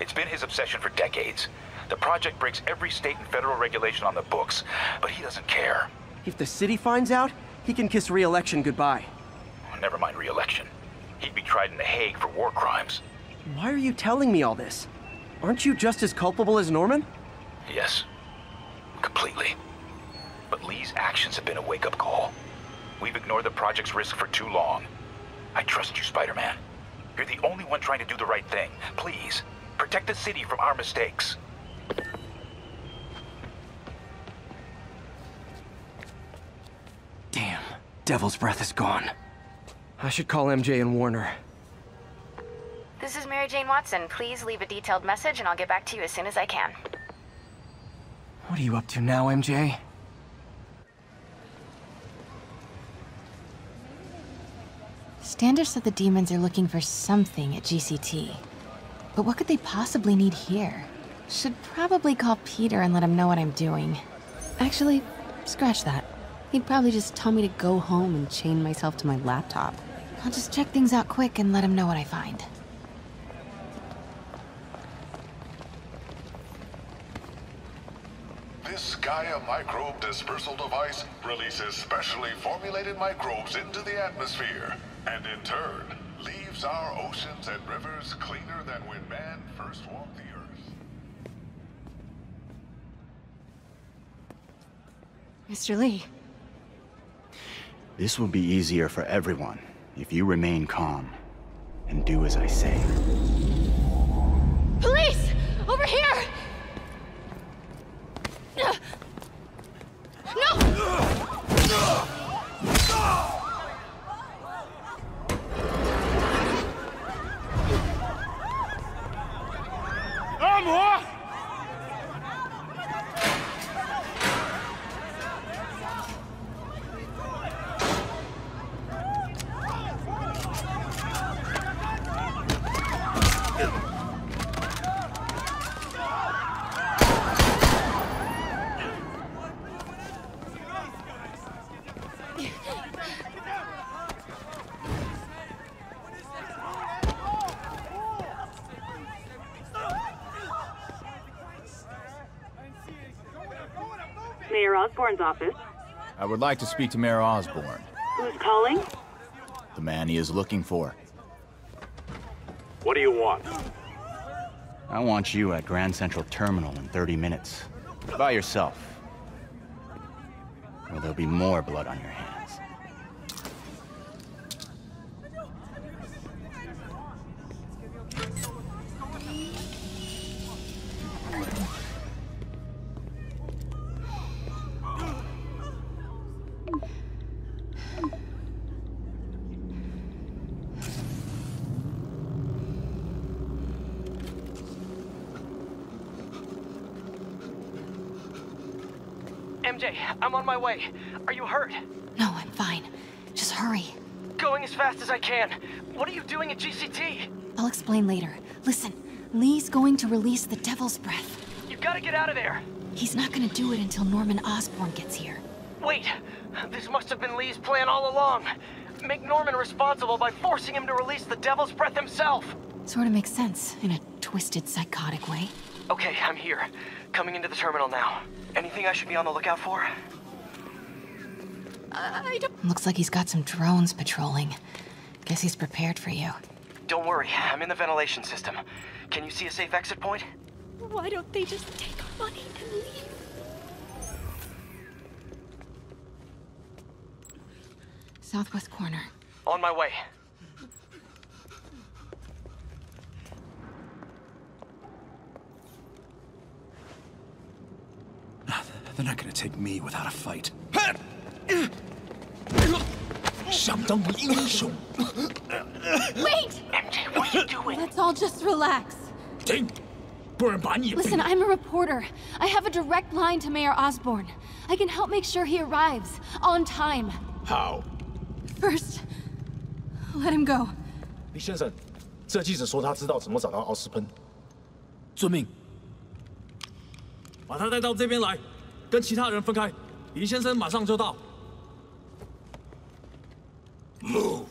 It's been his obsession for decades. The project breaks every state and federal regulation on the books, but he doesn't care. If the city finds out, he can kiss re-election goodbye. Never mind re-election. He'd be tried in The Hague for war crimes. Why are you telling me all this? Aren't you just as culpable as Norman? Yes. Completely. But Lee's actions have been a wake-up call. We've ignored the project's risk for too long. I trust you, Spider-Man. You're the only one trying to do the right thing. Please, protect the city from our mistakes. Damn, Devil's Breath is gone. I should call MJ and Warner. This is Mary Jane Watson. Please leave a detailed message and I'll get back to you as soon as I can. What are you up to now, MJ? Standish said the demons are looking for something at GCT. But what could they possibly need here? Should probably call Peter and let him know what I'm doing. Actually, scratch that. He'd probably just tell me to go home and chain myself to my laptop. I'll just check things out quick and let him know what I find. This Gaia microbe dispersal device releases specially formulated microbes into the atmosphere, and in turn, leaves our oceans and rivers cleaner than when man first... first walked the earth. Mr. Lee. This will be easier for everyone if you remain calm and do as I say. Police! Over here! Office. I would like to speak to Mayor Osborn. Who's calling? The man he is looking for. What do you want? I want you at Grand Central Terminal in 30 minutes. By yourself. Or there'll be more blood on your hands. I'm on my way. Are you hurt? No, I'm fine. Just hurry. Going as fast as I can. What are you doing at GCT? I'll explain later. Listen, Lee's going to release the Devil's Breath. You've got to get out of there. He's not going to do it until Norman Osborn gets here. Wait. This must have been Lee's plan all along. Make Norman responsible by forcing him to release the Devil's Breath himself. Sort of makes sense, in a twisted, psychotic way. Okay, I'm here. Coming into the terminal now. Anything I should be on the lookout for? I don't... Looks like he's got some drones patrolling. Guess he's prepared for you. Don't worry, I'm in the ventilation system. Can you see a safe exit point? Why don't they just take our money and leave? Southwest corner. On my way. They're not gonna take me without a fight. Wait! MJ, what are you doing? Let's all just relax. Listen, I'm a reporter. I have a direct line to Mayor Osborn. I can help make sure he arrives on time. How? First, let him go. 李先生，这记者说他知道怎么找到奥斯喷。遵命。 把他带到这边来，跟其他人分开。李先生马上就到。Move。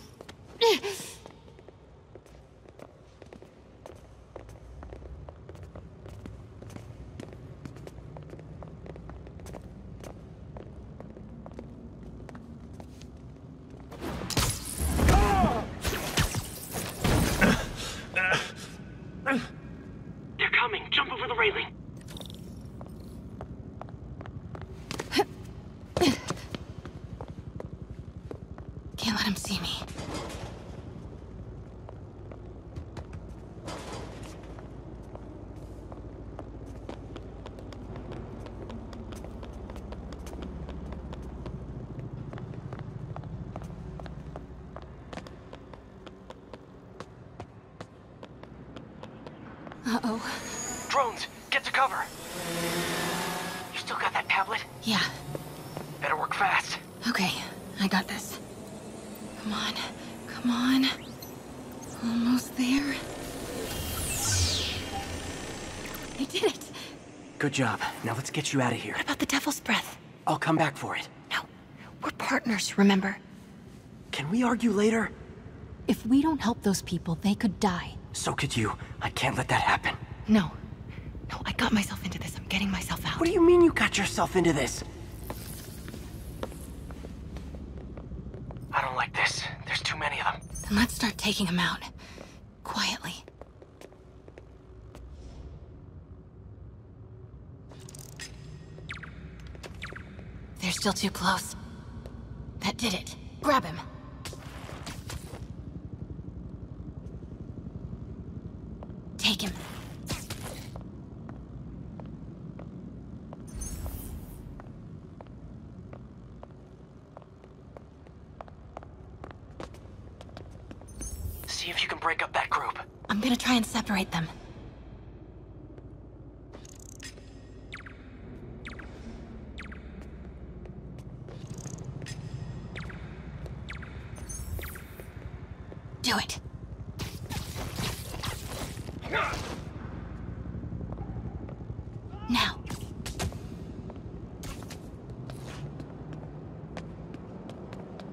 They're coming. Jump over the railing. Good job. Now let's get you out of here. What about the Devil's Breath? I'll come back for it. No. We're partners, remember? Can we argue later? If we don't help those people, they could die. So could you. I can't let that happen. No. No, I got myself into this. I'm getting myself out. What do you mean you got yourself into this? I don't like this. There's too many of them. Then let's start taking them out. Quietly. still too close. That did it. Grab him. Take him. See if you can break up that group. I'm gonna try and separate them. Do it. Now.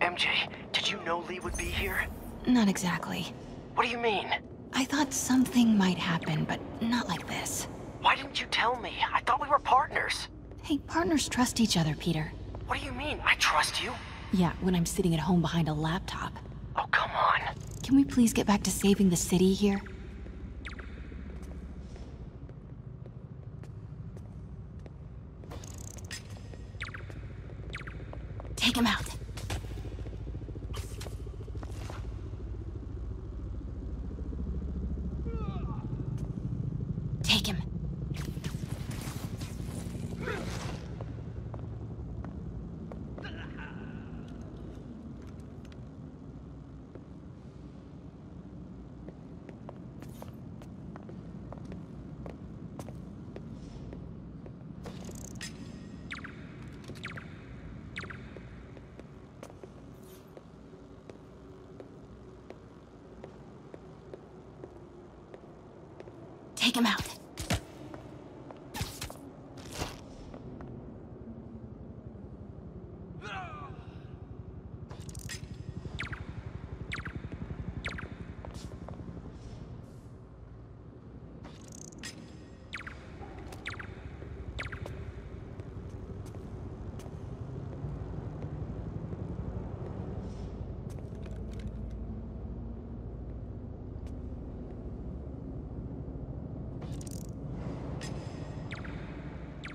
MJ, did you know Lee would be here? Not exactly. What do you mean? I thought something might happen, but not like this. Why didn't you tell me? I thought we were partners. Hey, partners trust each other, Peter. What do you mean? I trust you? Yeah, when I'm sitting at home behind a laptop. Oh, come on. Can we please get back to saving the city here? Take him out. Take him. Take him out.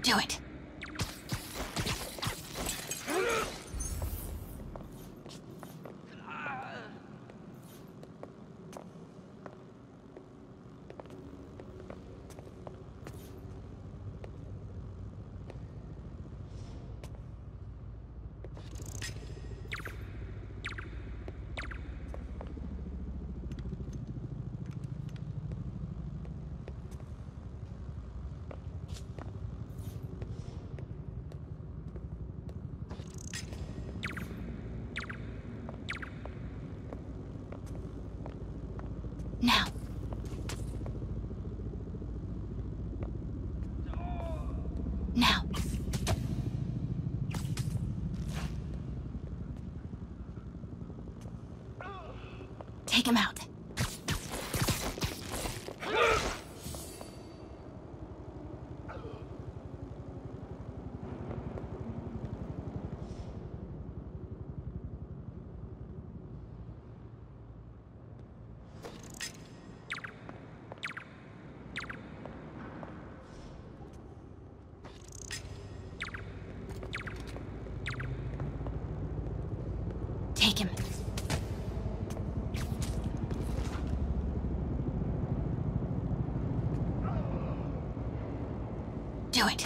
Do it. Now. Now. Take him out. Take him. Do it.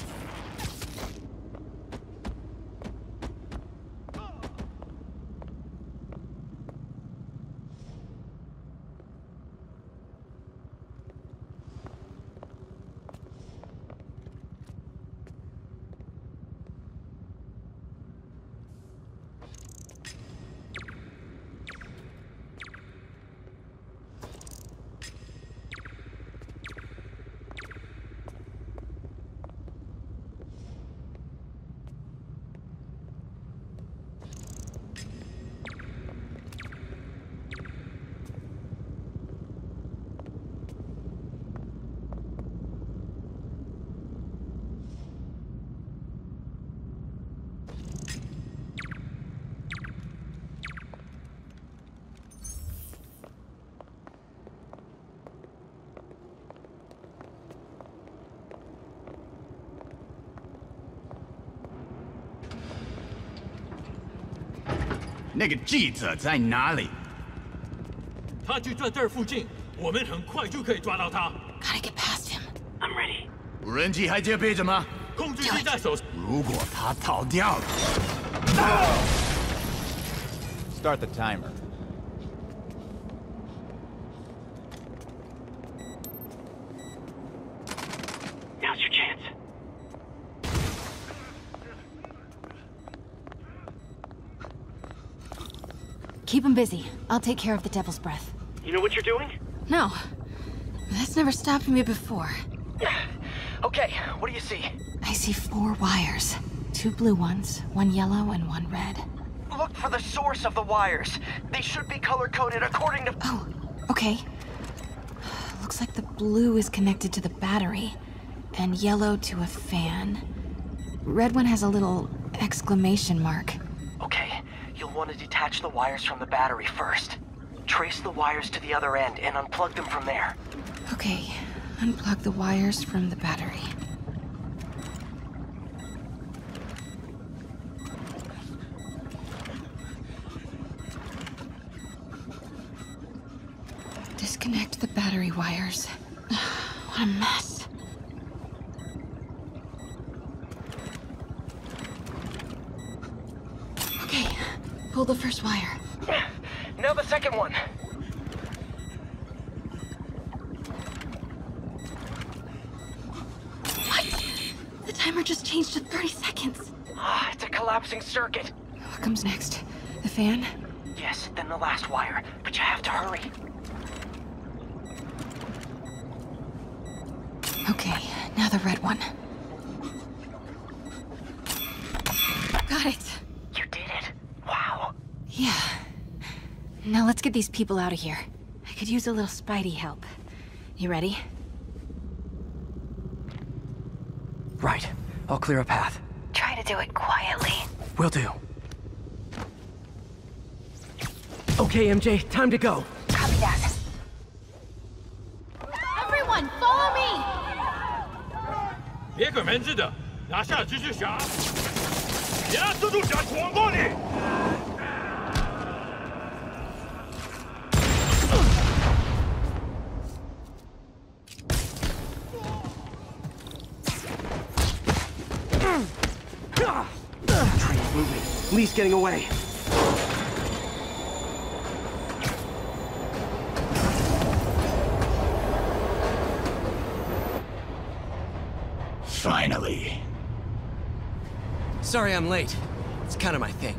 那个记者在哪里？他就在这儿附近，我们很快就可以抓到他。Gotta get past him. I'm ready. 无人机还戒备着吗？控制器在手。如果他逃掉了。Start the timer. Now's your chance. Keep him busy. I'll take care of the Devil's Breath. You know what you're doing? No. That's never stopped me before. Okay, what do you see? I see 4 wires. 2 blue ones, 1 yellow, and 1 red. Look for the source of the wires. They should be color-coded according to... Oh, okay. Looks like the blue is connected to the battery, and yellow to a fan. Red one has a little exclamation mark. Okay, you'll want to detach the wires from the battery first. Trace the wires to the other end and unplug them from there. Okay, unplug the wires from the battery. Disconnect the battery wires. What a mess. Okay, pull the first wire. Now the second one. What? The timer just changed to 30 seconds. Ah, it's a collapsing circuit. What comes next? The fan? Yes, then the last wire. But you have to hurry. Okay, now the red one. Got it. You did it. Wow. Yeah. Now let's get these people out of here. I could use a little Spidey help. You ready? Right. I'll clear a path. Try to do it quietly. Will do. Okay, MJ, time to go. Copy that. Everyone, follow me! 别鬼门子的，拿下蜘蛛侠！别让蜘蛛侠闯过你！Train's moving. Lee's getting away. Finally. Sorry I'm late. It's kind of my thing.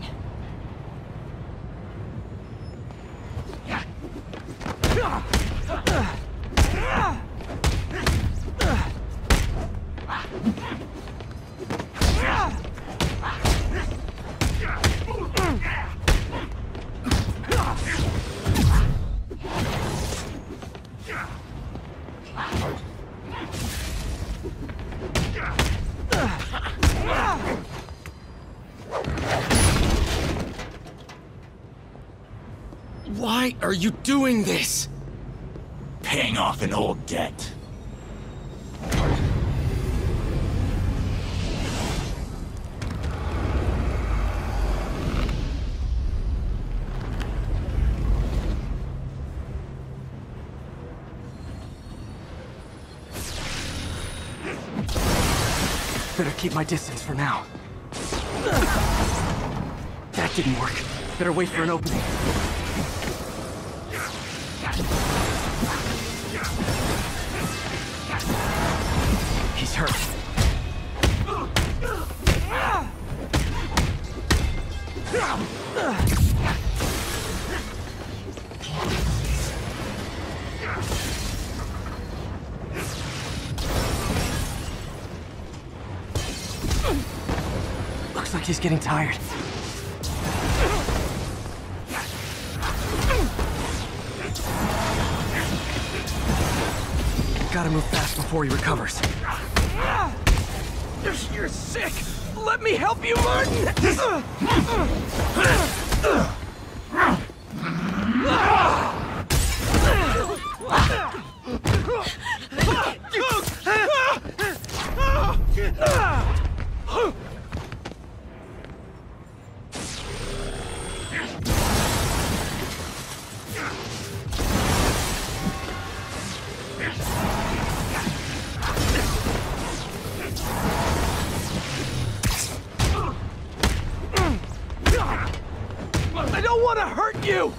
Why are you doing this? Paying off an old debt. Better keep my distance for now. That didn't work. Better wait for an opening. He's hurt. Looks like he's getting tired. Gotta move fast before he recovers. You're sick! Let me help you, Martin! you!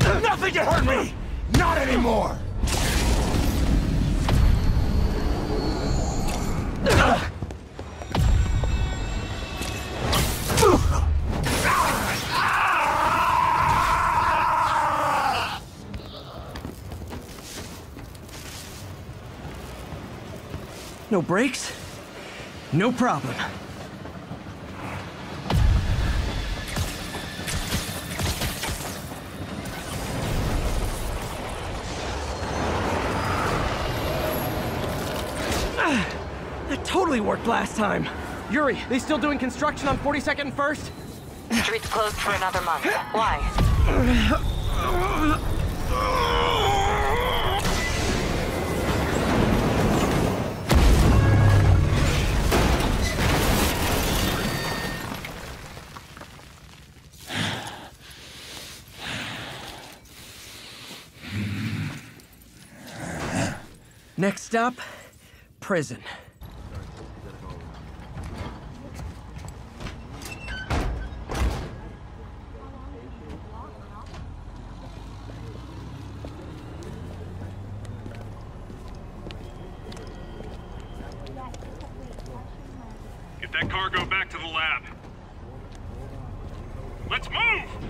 Nothing can hurt me! Not anymore! No brakes? No problem. That totally worked last time. Yuri, they still doing construction on 42nd and 1st? Streets closed for another month. Why? Next stop, prison. Get that cargo back to the lab. Let's move!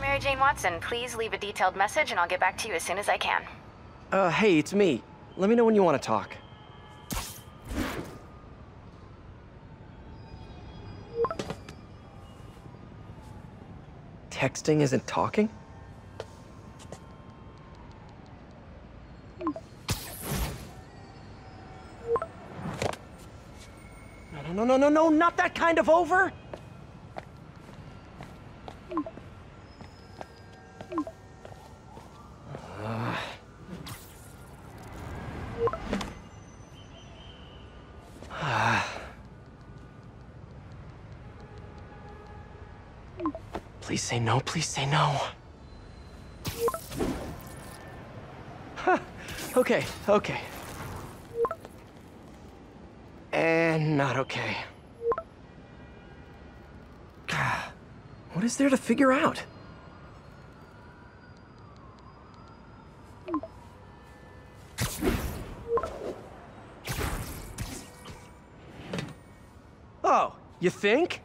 Mary Jane Watson, please leave a detailed message and I'll get back to you as soon as I can. Hey, it's me. Let me know when you want to talk. Texting isn't talking? No, not that kind of over! Please say no, please say no. Huh. Okay. And not okay. What is there to figure out? Oh, you think?